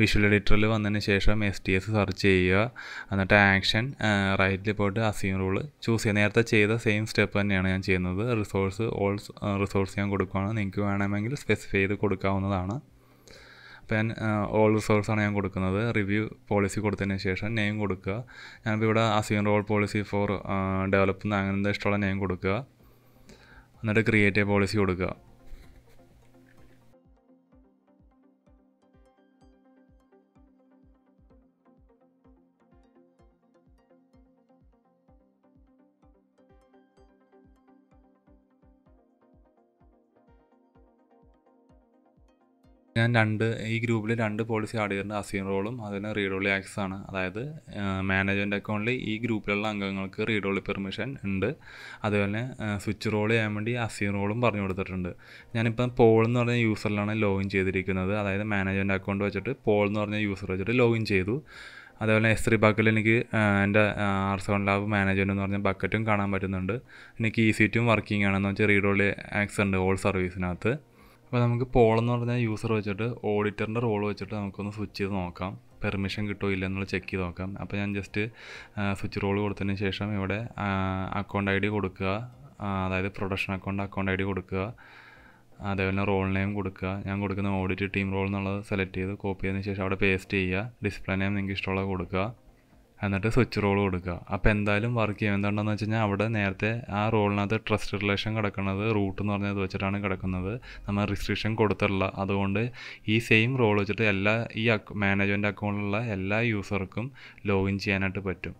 വിഷ്വൽ എഡിറ്ററിൽ വന്നതിന് ശേഷം STS സെർച്ച് ചെയ്യുക. എന്നിട്ട് ആക്ഷൻ റൈറ്റിൽ പോയിട്ട് അസ്യൂം റോള് ചൂസ് ചെയ്യുക. നേരത്തെ ചെയ്ത സെയിം സ്റ്റെപ്പ് തന്നെയാണ് ഞാൻ ചെയ്യുന്നത്. റിസോഴ്സ് ഓൾ റിസോഴ്സ് ഞാൻ കൊടുക്കുകയാണ്. നിങ്ങൾക്ക് വേണമെങ്കിൽ സ്പെസിഫൈ ചെയ്ത് കൊടുക്കാവുന്നതാണ്. അപ്പോൾ ഞാൻ ഓൾ റിസോഴ്സാണ് ഞാൻ കൊടുക്കുന്നത്. റിവ്യൂ പോളിസി കൊടുത്തതിന് ശേഷം നെയിം കൊടുക്കുക. ഞാനിപ്പോൾ ഇവിടെ assume role policy for develop അങ്ങനത്തെ ഇഷ്ടമുള്ള നെയിം കൊടുക്കുക. എന്നിട്ട് ക്രിയേറ്റ് പോളിസി കൊടുക്കുക. ഞാൻ ഈ ഗ്രൂപ്പിൽ രണ്ട് പോളിസി ആഡ് ചെയ്തിട്ടുണ്ട്. അസ്യൂം റോളും അതിന് റീഡ് ഓൺലി ആക്സസ് ആണ്. അതായത് മാനേജ്മെൻറ്റ് അക്കൗണ്ടിൽ ഈ ഗ്രൂപ്പിലുള്ള അംഗങ്ങൾക്ക് റീഡ് ഓൺലി പെർമിഷൻ ഉണ്ട്. അതുപോലെ സ്വിച്ച് റോൾ ചെയ്യാൻ വേണ്ടി അസ്യൂം റോളും പറഞ്ഞു കൊടുത്തിട്ടുണ്ട്. ഞാനിപ്പം പോൾ എന്ന് പറഞ്ഞ യൂസറിലാണ് ലോഗിൻ ചെയ്തിരിക്കുന്നത്. അതായത് മാനേജ്മെൻറ്റ് അക്കൗണ്ട് വെച്ചിട്ട് പോൾ എന്ന് പറഞ്ഞ യൂസർ വെച്ചിട്ട് ലോഗിൻ ചെയ്തു. അതേപോലെ S3 ബക്കറ്റിൽ എനിക്ക് എൻ്റെ R7 ലാബ് മാനേജ്മെൻറ്റ് എന്ന് പറഞ്ഞ ബക്കറ്റും കാണാൻ പറ്റുന്നുണ്ട്. എനിക്ക് EC2 വർക്കിംഗ് ആണെന്ന് വെച്ചാൽ റീഡ് ഓൺലി ആക്സസ് ഉണ്ട് ഓൾ സർവീസിനകത്ത്. അപ്പോൾ നമുക്ക് പോൾ എന്ന് പറഞ്ഞാൽ യൂസർ വെച്ചിട്ട് ഓഡിറ്ററിൻ്റെ റോൾ വെച്ചിട്ട് നമുക്കൊന്ന് സ്വിച്ച് ചെയ്ത് നോക്കാം. പെർമിഷൻ കിട്ടുമോ ഇല്ല എന്നുള്ളത് ചെക്ക് ചെയ്ത് നോക്കാം. അപ്പോൾ ഞാൻ ജസ്റ്റ് സ്വിച്ച് റോൾ കൊടുത്തതിന് ശേഷം ഇവിടെ അക്കൗണ്ട് ID കൊടുക്കുക. അതായത് പ്രൊഡക്ഷൻ അക്കൗണ്ട് ID കൊടുക്കുക. അതേപോലെ റോൾ നെയിം കൊടുക്കുക. ഞാൻ കൊടുക്കുന്ന ഓഡിറ്റ് ടീം റോൾ എന്നുള്ളത് സെലക്ട് ചെയ്ത് കോപ്പി ചെയ്തതിന് ശേഷം അവിടെ പേസ്റ്റ് ചെയ്യുക. ഡിസ്പ്ലേ നെയിം നിങ്ങൾക്ക് ഇഷ്ടമുള്ള കൊടുക്കുക. എന്നിട്ട് സ്വിച്ച് റോൾ കൊടുക്കുക. അപ്പോൾ എന്തായാലും വർക്ക് ചെയ്യും. എന്താണെന്ന് വെച്ച് കഴിഞ്ഞാൽ അവിടെ നേരത്തെ ആ റോളിനകത്ത് ട്രസ്റ്റ് റിലേഷൻ കിടക്കുന്നത് റൂട്ട് എന്ന് പറഞ്ഞത് വെച്ചിട്ടാണ് കിടക്കുന്നത്. നമ്മൾ റിസ്ട്രിക്ഷൻ കൊടുത്തിട്ടില്ല. അതുകൊണ്ട് ഈ സെയിം റോൾ വെച്ചിട്ട് എല്ലാ ഈ മാനേജ്മെൻറ്റ് അക്കൗണ്ടിലുള്ള എല്ലാ യൂസർക്കും ലോഗിൻ ചെയ്യാനായിട്ട് പറ്റും.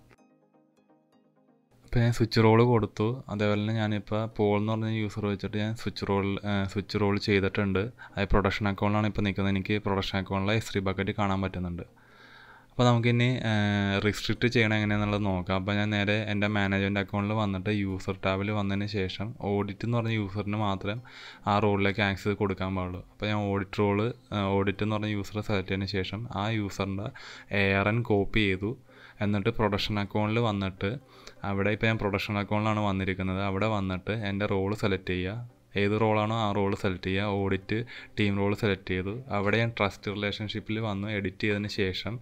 അപ്പോൾ ഞാൻ സ്വിച്ച് റോൾ കൊടുത്തു. അതേപോലെ തന്നെ ഞാനിപ്പോൾ പോൾ എന്ന് പറഞ്ഞ യൂസർ വെച്ചിട്ട് ഞാൻ സ്വിച്ച് റോൾ ചെയ്തിട്ടുണ്ട്. അത് പ്രൊഡക്ഷൻ അക്കൗണ്ടിലാണ് ഇപ്പോൾ നിൽക്കുന്നത്. എനിക്ക് പ്രൊഡക്ഷൻ അക്കൗണ്ടിലെ S3 ബക്കറ്റ് കാണാൻ പറ്റുന്നുണ്ട്. അപ്പോൾ നമുക്കിനി റിസ്ട്രിക്റ്റ് ചെയ്യണം എങ്ങനെയാണെന്നുള്ളത് നോക്കാം. അപ്പോൾ ഞാൻ നേരെ എൻ്റെ മാനേജ്മെൻറ്റ് അക്കൗണ്ടിൽ വന്നിട്ട് യൂസർ ടാബിൽ വന്നതിന് ശേഷം ഓഡിറ്റ് എന്ന് പറഞ്ഞ യൂസറിന് മാത്രം ആ റോളിലേക്ക് ആക്സസ് കൊടുക്കാൻ പാടുള്ളൂ. അപ്പോൾ ഞാൻ ഓഡിറ്റ് എന്ന് പറഞ്ഞ യൂസർ സെലക്ട് ചെയ്തതിന് ശേഷം ആ യൂസറിൻ്റെ ARN കോപ്പി ചെയ്തു. എന്നിട്ട് പ്രൊഡക്ഷൻ അക്കൗണ്ടിൽ വന്നിട്ട് അവിടെ ഇപ്പോൾ ഞാൻ പ്രൊഡക്ഷൻ അക്കൗണ്ടിലാണ് വന്നിരിക്കുന്നത്. അവിടെ വന്നിട്ട് എൻ്റെ റോൾ സെലക്ട് ചെയ്യുക. ഏത് റോളാണോ ആ റോൾ സെലക്ട് ചെയ്യുക. ഓഡിറ്റ് ടീം റോൾ സെലക്ട് ചെയ്തു. അവിടെ ഞാൻ ട്രസ്റ്റ് റിലേഷൻഷിപ്പിൽ വന്ന് എഡിറ്റ് ചെയ്തതിന് ശേഷം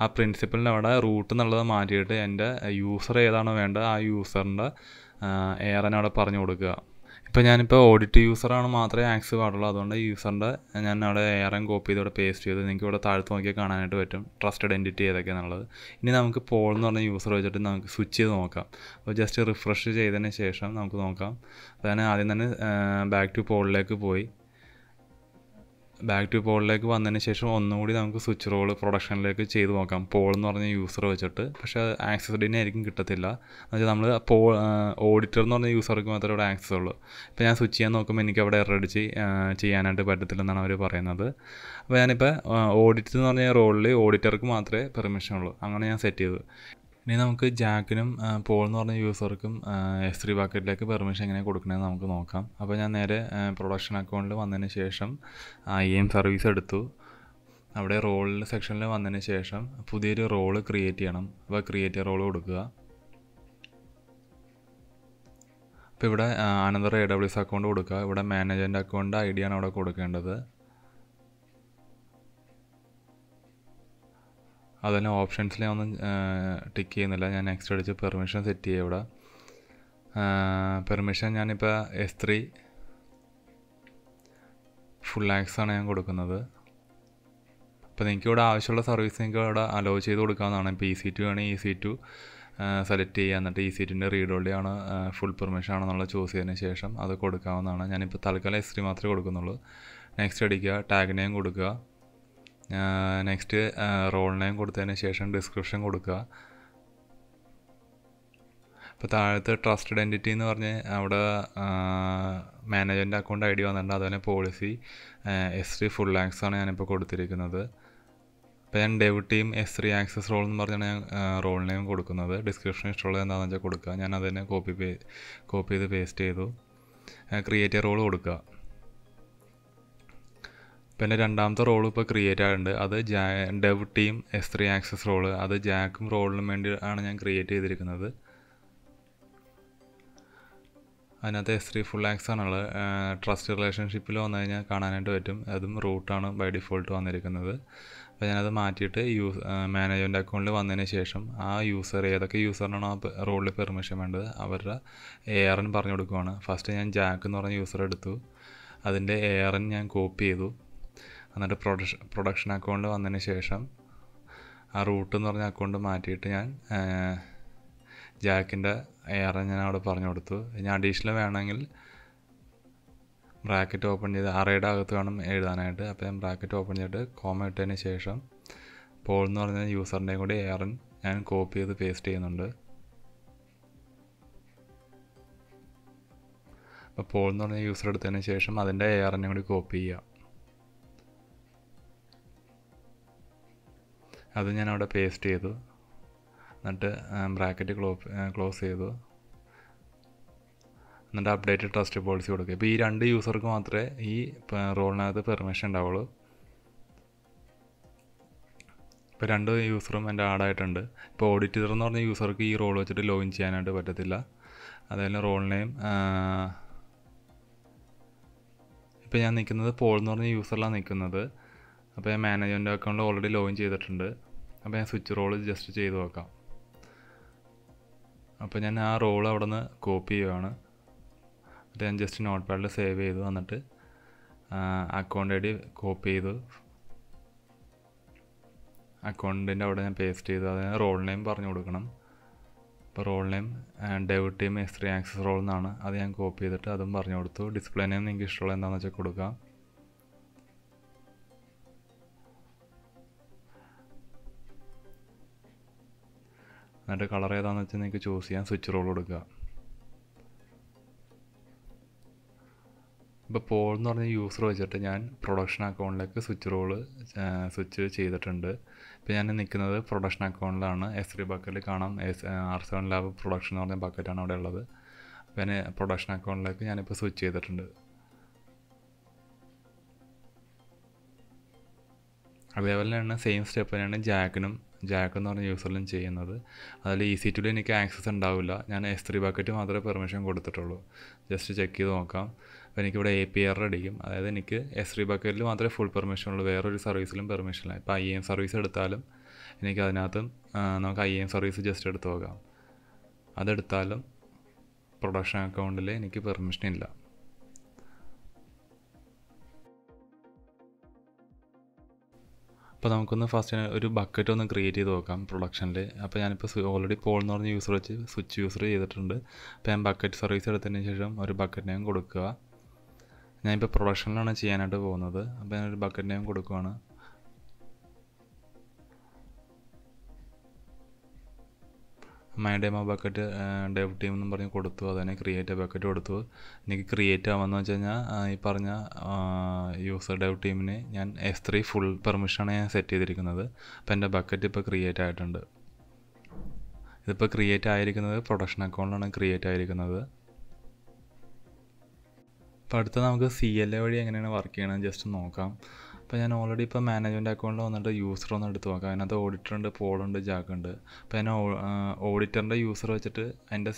ആ പ്രിൻസിപ്പലിൻ്റെ അവിടെ റൂട്ട് എന്നുള്ളത് മാറ്റിയിട്ട് എൻ്റെ യൂസർ ഏതാണോ വേണ്ടത് ആ യൂസറിൻ്റെ ARN അവിടെ പറഞ്ഞു കൊടുക്കുക. ഇപ്പോൾ ഞാനിപ്പോൾ ഓഡിറ്റ് യൂസറാണ് മാത്രമേ ആക്സസ് പാടുള്ളൂ. അതുകൊണ്ട് യൂസറിൻ്റെ ഞാൻ അവിടെ ARN കോപ്പി ചെയ്ത് ഇവിടെ പേസ്റ്റ് ചെയ്ത് നിങ്ങൾക്ക് ഇവിടെ താഴത്ത് നോക്കിയാൽ കാണാനായിട്ട് പറ്റും ട്രസ്റ്റ് ഐഡൻറ്റിറ്റി ഏതൊക്കെയാണെന്നുള്ളത്. ഇനി നമുക്ക് പോൾ എന്ന് പറഞ്ഞ യൂസർ വെച്ചിട്ട് നമുക്ക് സ്വിച്ച് ചെയ്ത് നോക്കാം. അപ്പോൾ ജസ്റ്റ് റിഫ്രഷ് ചെയ്തതിന് ശേഷം നമുക്ക് നോക്കാം. അപ്പോൾ ഞാൻ ആദ്യം തന്നെ ബാക്ക് ടു പോളിലേക്ക് പോയി. back to poll like one then session on the switch roll production like a chedwakam poll nor the user access in a kitatilla, a poll auditor nor the user access solo. Panasuchiano communicate ready chiana to Patatilana another. Vanipa auditor on a role, auditor matre, permission. Angana set you. We will use S3 bucket like permission. We will use the production account IAM service. We role section. We will create a role. We will another AWS account. We will manage an account ID. That's the options tick next permission set permission S3 full access service allow EC2 select EC2 read only full permission choose S3 next tag name next role name description trusted entity manager account ID and policy S3 full access dev team S3 access role name description copy paste create a role Pendant role created and dev team S3 access role, other Jack role and created another. Another S3 full access another trust relationship on the Kanan to item, Adam root on by default on the another. When another matita use manager and account on the initiation, a user a role permission under our ARN Barnodogona, first and Jack nor a user to the ARN and copy. Another production account on the session. A root on the account of Matitan Jack in the air and out of Parnotu. In additional angle bracket open the array dagathanum edanata, append bracket open the comment in a session. Poll nor the user name air and copy the paste in under. A poll nor the user then a session, other than the air and copy. That's why I paste the bracket and close the updated trust policy. If you have a user, you can use the permission. If you have a user, you can add the auditor. If you have a role, you can login channel. That's the role name. If you have a poll, you can use the I manager account already login cheyidittunde appo I switch role just cheyidu vakkam appo njan aa role avadana copy cheyana then just notepad la save cheyidu annittu account ID copy cheyidu account inde avade njan paste cheyidu adane role name parnu kodukanam appo role name dev team S3 access role nanu adu njan copy edittu adum parnu koduthu display name ninge ishtamulla endanu vecha kodukam I will choose the color and switch roll. The poll is used for the production account. I will switch the production account. S3 bucket is R7 lab production bucket. I will switch the production account. The same step Jack and user and J another. Easy to link access and Davila and S3 bucket other permission go to the Tolo. Just to check it on. When you could APR ready, other than S3 bucket, other full permission to wear service and permission like IAM service at the Thalum, Nikadanatham, no IAM service suggested Toga. Other Thalum production account delay, Niki permission in la. First, a bucket on the creative production lay. Already poll nor user switch user either bucket service or bucket name ഞാൻ ഇപ്പോൾ പ്രൊഡക്ഷനിലാണ് ചെയ്യാനായിട്ട് പോകുന്നത്. അപ്പോൾ ഞാനൊരു bucket name കൊടുക്കുകയാണ്. My demo bucket dev team എന്നും പറഞ്ഞ് കൊടുത്തു. അതിനെ ക്രിയേറ്റ് ബക്കറ്റ് കൊടുത്തു. എനിക്ക് ക്രിയേറ്റ് ആവാമെന്ന് വെച്ച് കഴിഞ്ഞാൽ ഈ പറഞ്ഞ യൂസർ ഡെവ് ടീമിന് ഞാൻ S3 ഫുൾ പെർമിഷനാണ് ഞാൻ സെറ്റ് ചെയ്തിരിക്കുന്നത്. അപ്പോൾ എൻ്റെ ബക്കറ്റ് ഇപ്പോൾ ക്രിയേറ്റ് ആയിട്ടുണ്ട്. ഇതിപ്പോൾ ക്രിയേറ്റ് ആയിരിക്കുന്നത് പ്രൊഡക്ഷൻ അക്കൗണ്ടിലാണ് ക്രിയേറ്റ് ആയിരിക്കുന്നത്. അപ്പോൾ അടുത്ത നമുക്ക് CLI വഴി എങ്ങനെയാണ് വർക്ക് ചെയ്യണമെന്ന് ജസ്റ്റ് നോക്കാം. അപ്പോൾ ഞാൻ ഓൾറെഡി ഇപ്പോൾ മാനേജ്മെൻറ്റ് അക്കൗണ്ടിൽ വന്നിട്ട് യൂസർ ഒന്ന് എടുത്ത് നോക്കാം. അതിനകത്ത് ഓഡിറ്ററുണ്ട്, പോളുണ്ട്, ജാക്കുണ്ട്. അപ്പോൾ ഞാൻ ഓഡിറ്ററിൻ്റെ യൂസർ വെച്ചിട്ട് അതിൻ്റെ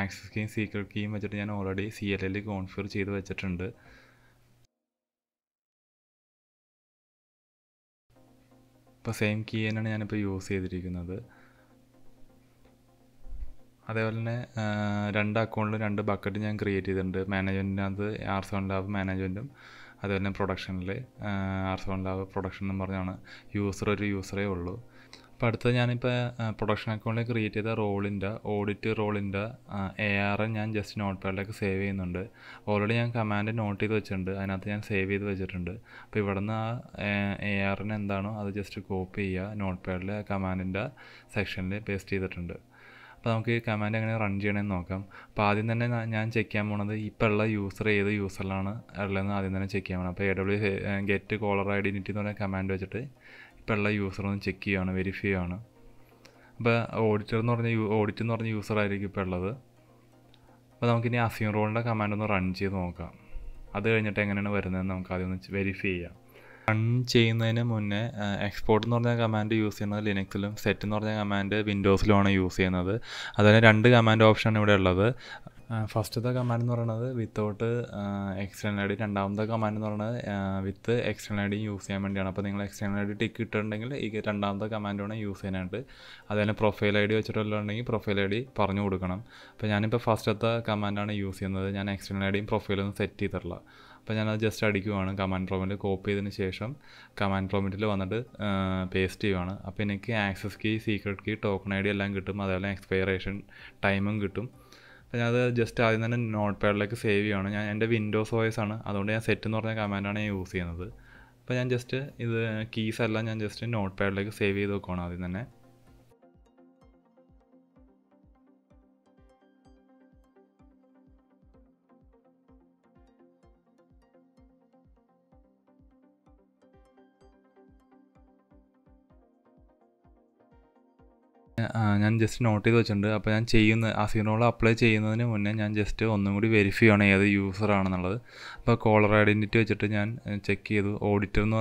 ആക്സസ് കീയും സീക്രട്ട് കീയും വെച്ചിട്ട് ഞാൻ ഓൾറെഡി CLIയിൽ കോൺഫിഗർ ചെയ്ത് വെച്ചിട്ടുണ്ട്. ഇപ്പോൾ സെയിം കീ തന്നെയാണ് ഞാനിപ്പോൾ യൂസ് ചെയ്തിരിക്കുന്നത്. അതേപോലെ തന്നെ രണ്ട് അക്കൗണ്ടിലും രണ്ട് ബക്കറ്റ് ഞാൻ ക്രിയേറ്റ് ചെയ്തിട്ടുണ്ട്. മാനേജ്മെൻറ്റിനകത്ത് R7 ലാബ് മാനേജ്മെൻറ്റും അതുപോലെ തന്നെ പ്രൊഡക്ഷനിൽ R7 ലാബ് പ്രൊഡക്ഷൻ എന്ന് പറഞ്ഞാണ്. ഒരു യൂസറേ ഉള്ളൂ. അപ്പോൾ അടുത്തത് ഞാനിപ്പോൾ പ്രൊഡക്ഷൻ അക്കൗണ്ടിൽ ക്രിയേറ്റ് ചെയ്ത റോളിൻ്റെ ഓഡിറ്റ് റോളിൻ്റെ ARN ഞാൻ ജസ്റ്റ് നോട്ട് പാഡിലേക്ക് സേവ് ചെയ്യുന്നുണ്ട്. ഓൾറെഡി ഞാൻ കമാൻഡ് നോട്ട് ചെയ്ത് വെച്ചിട്ടുണ്ട്, അതിനകത്ത് ഞാൻ സേവ് ചെയ്ത് വെച്ചിട്ടുണ്ട്. അപ്പോൾ ഇവിടെ നിന്ന് ആ ARN എന്താണോ അത് ജസ്റ്റ് കോപ്പി ചെയ്യുക, നോട്ട് പാഡിൽ കമാൻഡിൻ്റെ സെക്ഷനിൽ പേസ്റ്റ് ചെയ്തിട്ടുണ്ട്. അപ്പോൾ നമുക്ക് ഈ കമാൻഡ് എങ്ങനെ റൺ ചെയ്യണമെന്ന് നോക്കാം. അപ്പോൾ ആദ്യം തന്നെ ഞാൻ ചെക്ക് ചെയ്യാൻ പോണത് ഇപ്പോൾ ഉള്ള യൂസർ ഏത് യൂസറിലാണ് ഉള്ളതെന്ന് ആദ്യം തന്നെ ചെക്ക് ചെയ്യാൻ പോകണം. അപ്പോൾ AWS ഗെറ്റ് കോളർ ഐഡൻറ്റിറ്റി എന്ന് പറഞ്ഞ കമാൻഡ് വെച്ചിട്ട് ഇപ്പോൾ ഉള്ള യൂസറൊന്ന് ചെക്ക് ചെയ്യുകയാണ്, വെരിഫൈ ആണ്. അപ്പോൾ ഓഡിറ്റ് എന്ന് പറഞ്ഞ യൂസറായിരിക്കും ഇപ്പോൾ ഉള്ളത്. അപ്പോൾ നമുക്കിനി അസ്യൂം റോളിൻ്റെ കമാൻഡ് ഒന്ന് റൺ ചെയ്ത് നോക്കാം. അത് കഴിഞ്ഞിട്ട് എങ്ങനെയാണ് വരുന്നതെന്ന് നമുക്ക് ആദ്യം ഒന്ന് വെരിഫൈ ചെയ്യാം. റൺ ചെയ്യുന്നതിന് മുന്നേ എക്സ്പോർട്ട് എന്ന് പറഞ്ഞ കമാൻഡ് യൂസ് ചെയ്യുന്നത് ലിനക്സിലും സെറ്റ് എന്ന് പറഞ്ഞ കമാൻഡ് വിൻഡോസിലുമാണ് യൂസ് ചെയ്യുന്നത്. അതുപോലെ രണ്ട് കമാൻഡ് ഓപ്ഷനാണ് ഇവിടെ ഉള്ളത്. ഫസ്റ്റത്തെ കമാൻഡ് എന്ന് പറയുന്നത് വിത്തൗട്ട് എക്സ്റ്റേണൽ ഐ ഡി, രണ്ടാമത്തെ കമാൻഡ് എന്ന് പറയുന്നത് with external I D use ചെയ്യാൻ വേണ്ടിയാണ്. അപ്പോൾ നിങ്ങൾ എക്സ്റ്റേണൽ ഐ ഡി ടിക്ക് ഇട്ടിട്ടുണ്ടെങ്കിൽ ഈ രണ്ടാമത്തെ കമാൻഡ് വേണം യൂസ് ചെയ്യാനായിട്ട്. അതുപോലെ പ്രൊഫൈൽ ഐ ഡി വെച്ചിട്ടുണ്ടെങ്കിൽ പ്രൊഫൈൽ ഐ ഡി പറഞ്ഞു കൊടുക്കണം. അപ്പോൾ ഞാനിപ്പോൾ ഫസ്റ്റത്തെ കമാൻഡാണ് യൂസ് ചെയ്യുന്നത്. ഞാൻ എക്സ്റ്റേണൽ ഐ ഡിയും പ്രൊഫൈലൊന്നും സെറ്റ് ചെയ്തിട്ടില്ല. അപ്പോൾ ഞാനത് ജസ്റ്റ് അടിക്കുവാണ്, കമാൻഡ് പ്രോമിറ്റ് കോപ്പി ചെയ്തതിന് ശേഷം കമാൻഡ് പ്രോമിറ്റിൽ വന്നിട്ട് പേസ്റ്റ് ചെയ്യുവാണ്. അപ്പോൾ എനിക്ക് access key, secret key, token I D എല്ലാം കിട്ടും. അതേപോലെ എക്സ്പയറേഷൻ ടൈമും കിട്ടും. അപ്പോൾ ഞാനത് ജസ്റ്റ് ആദ്യം തന്നെ നോട്ട് പാഡിലേക്ക് സേവ് ചെയ്യുവാണ്. ഞാൻ എൻ്റെ വിൻഡോസ് വോയിസ് ആണ്, അതുകൊണ്ട് ഞാൻ സെറ്റ് എന്ന് പറഞ്ഞ കമാൻഡാണ് ഞാൻ യൂസ് ചെയ്യുന്നത്. അപ്പോൾ ഞാൻ ജസ്റ്റ് ഇത് കീസ് എല്ലാം ഞാൻ ജസ്റ്റ് നോട്ട് പാഡിലേക്ക് സേവ് ചെയ്ത് വെക്കുവാണ് ആദ്യം തന്നെ. ഞാൻ ജസ്റ്റ് നോട്ട് ചെയ്ത് വെച്ചിട്ടുണ്ട്. അപ്പോൾ ഞാൻ അസീറോൾ അപ്ലൈ ചെയ്യുന്നതിന് മുന്നേ ഞാൻ ജസ്റ്റ് ഒന്നും കൂടി വെരിഫൈ ആണ് ഏത് യൂസറാണെന്നുള്ളത്. അപ്പോൾ കോളർ ഐഡൻറ്റിറ്റി വെച്ചിട്ട് ഞാൻ ചെക്ക് ചെയ്തു. ഓഡിറ്റ് എന്ന്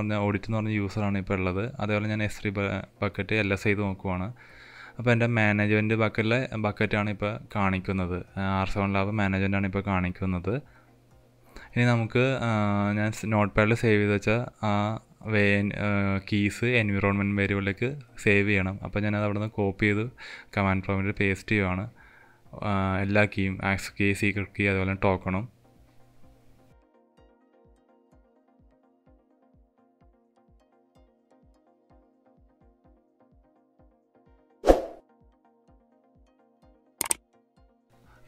പറഞ്ഞ യൂസറാണ് ഇപ്പോൾ ഉള്ളത്. അതേപോലെ ഞാൻ S3 ബക്കറ്റ് LS ചെയ്ത് നോക്കുവാണ്. അപ്പോൾ എൻ്റെ മാനേജ്മെൻറ്റ് ബക്കറ്റിലെ ബക്കറ്റാണ് ഇപ്പോൾ കാണിക്കുന്നത്. R7 ലാബ് മാനേജ്മെൻറ്റാണ് ഇപ്പോൾ കാണിക്കുന്നത്. ഇനി നമുക്ക് ഞാൻ നോട്ട് പാഡിൽ സേവ് ചെയ്ത് വെച്ചാൽ ആ കീസ് എൻവിറോൺമെൻറ്റ് വേരിയബിളിലേക്ക് സേവ് ചെയ്യണം. അപ്പോൾ ഞാനത് അവിടെ നിന്ന് കോപ്പി ചെയ്ത് കമാൻഡ് പ്രോമിറ്റിൽ പേസ്റ്റ് ചെയ്യുകയാണ്. എല്ലാ കീയും, ആക്സസ് കീ, സീക്രട്ട് കീ, അതുപോലെ ടോക്കണും.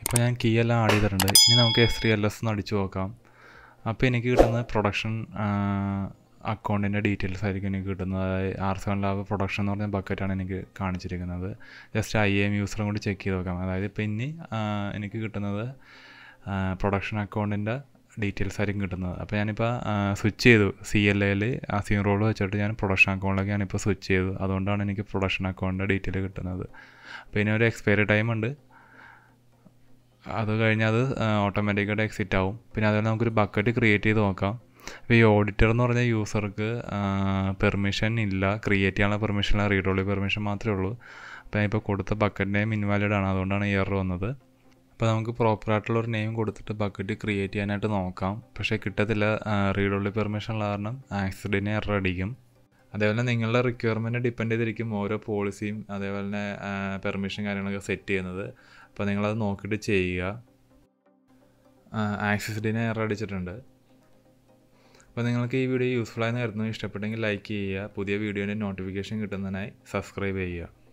ഇപ്പോൾ ഞാൻ കീ എല്ലാം ആഡ് ചെയ്തിട്ടുണ്ട്. ഇനി നമുക്ക് S3 LS എന്ന് അടിച്ചു നോക്കാം. അപ്പോൾ എനിക്ക് കിട്ടുന്നത് പ്രൊഡക്ഷൻ അക്കൗണ്ടിൻ്റെ ഡീറ്റെയിൽസ് ആയിരിക്കും എനിക്ക് കിട്ടുന്നത്. R7 ലാബ് പ്രൊഡക്ഷൻ എന്ന് പറഞ്ഞ ബക്കറ്റാണ് എനിക്ക് കാണിച്ചിരിക്കുന്നത്. ജസ്റ്റ് IAM യൂസറും കൂടി ചെക്ക് ചെയ്ത് നോക്കാം. അതായത് ഇപ്പോൾ ഇനി എനിക്ക് കിട്ടുന്നത് പ്രൊഡക്ഷൻ അക്കൗണ്ടിൻ്റെ ഡീറ്റെയിൽസ് ആയിരിക്കും കിട്ടുന്നത്. അപ്പോൾ ഞാനിപ്പോൾ സ്വിച്ച് ചെയ്തു. CLIയിൽ അസ്യൂം റോൾ വെച്ചിട്ട് ഞാൻ പ്രൊഡക്ഷൻ അക്കൗണ്ടിലേക്ക് ഞാനിപ്പോൾ സ്വിച്ച് ചെയ്തു. അതുകൊണ്ടാണ് എനിക്ക് പ്രൊഡക്ഷൻ അക്കൗണ്ടിൻ്റെ ഡീറ്റെയിൽ കിട്ടുന്നത്. അപ്പോൾ ഇനി ഒരു എക്സ്പയറി ടൈം ഉണ്ട്. അത് കഴിഞ്ഞാൽ അത് ഓട്ടോമാറ്റിക്കായിട്ട് എക്സിറ്റ് ആവും. പിന്നെ അതുപോലെ നമുക്കൊരു ബക്കറ്റ് ക്രിയേറ്റ് ചെയ്ത് നോക്കാം. അപ്പോൾ ഈ ഓഡിറ്റർ എന്ന് പറഞ്ഞ യൂസർക്ക് പെർമിഷൻ ഇല്ല, ക്രിയേറ്റ് ചെയ്യാനുള്ള പെർമിഷൻ ഇല്ല, റീഡ് ഓൺലി പെർമിഷൻ മാത്രമേ ഉള്ളൂ. അപ്പോൾ ഇപ്പോൾ കൊടുത്ത ബക്കറ്റ് നെയിം ഇൻവാലിഡ് ആണ്, അതുകൊണ്ടാണ് എറർ വന്നത്. അപ്പോൾ നമുക്ക് പ്രോപ്പറായിട്ടുള്ള ഒരു നെയിം കൊടുത്തിട്ട് ബക്കറ്റ് ക്രിയേറ്റ് ചെയ്യാനായിട്ട് നോക്കാം. പക്ഷേ കിട്ടത്തില്ല, റീഡ് ഓൺലി പെർമിഷൻ ഉള്ള കാരണം ആക്സിഡൻറ്റിന് എറർ അടിക്കും. അതേപോലെ നിങ്ങളുടെ റിക്വയർമെൻറ്റ് ഡിപ്പെൻഡ് ചെയ്തിരിക്കും ഓരോ പോളിസിയും അതേപോലെ തന്നെ പെർമിഷൻ കാര്യങ്ങളൊക്കെ സെറ്റ് ചെയ്യുന്നത്. അപ്പോൾ നിങ്ങളത് നോക്കിയിട്ട് ചെയ്യുക. ആക്സിഡൻറ്റിന് എറർ അടിച്ചിട്ടുണ്ട്. അപ്പോൾ നിങ്ങൾക്ക് ഈ വീഡിയോ യൂസ്ഫുൾ ആയെന്ന് കരുതുന്നു. ഇഷ്ടപ്പെട്ടെങ്കിൽ ലൈക്ക് ചെയ്യുക. പുതിയ വീഡിയോൻ്റെ നോട്ടിഫിക്കേഷൻ കിട്ടുന്നതിനായി സബ്സ്ക്രൈബ് ചെയ്യുക.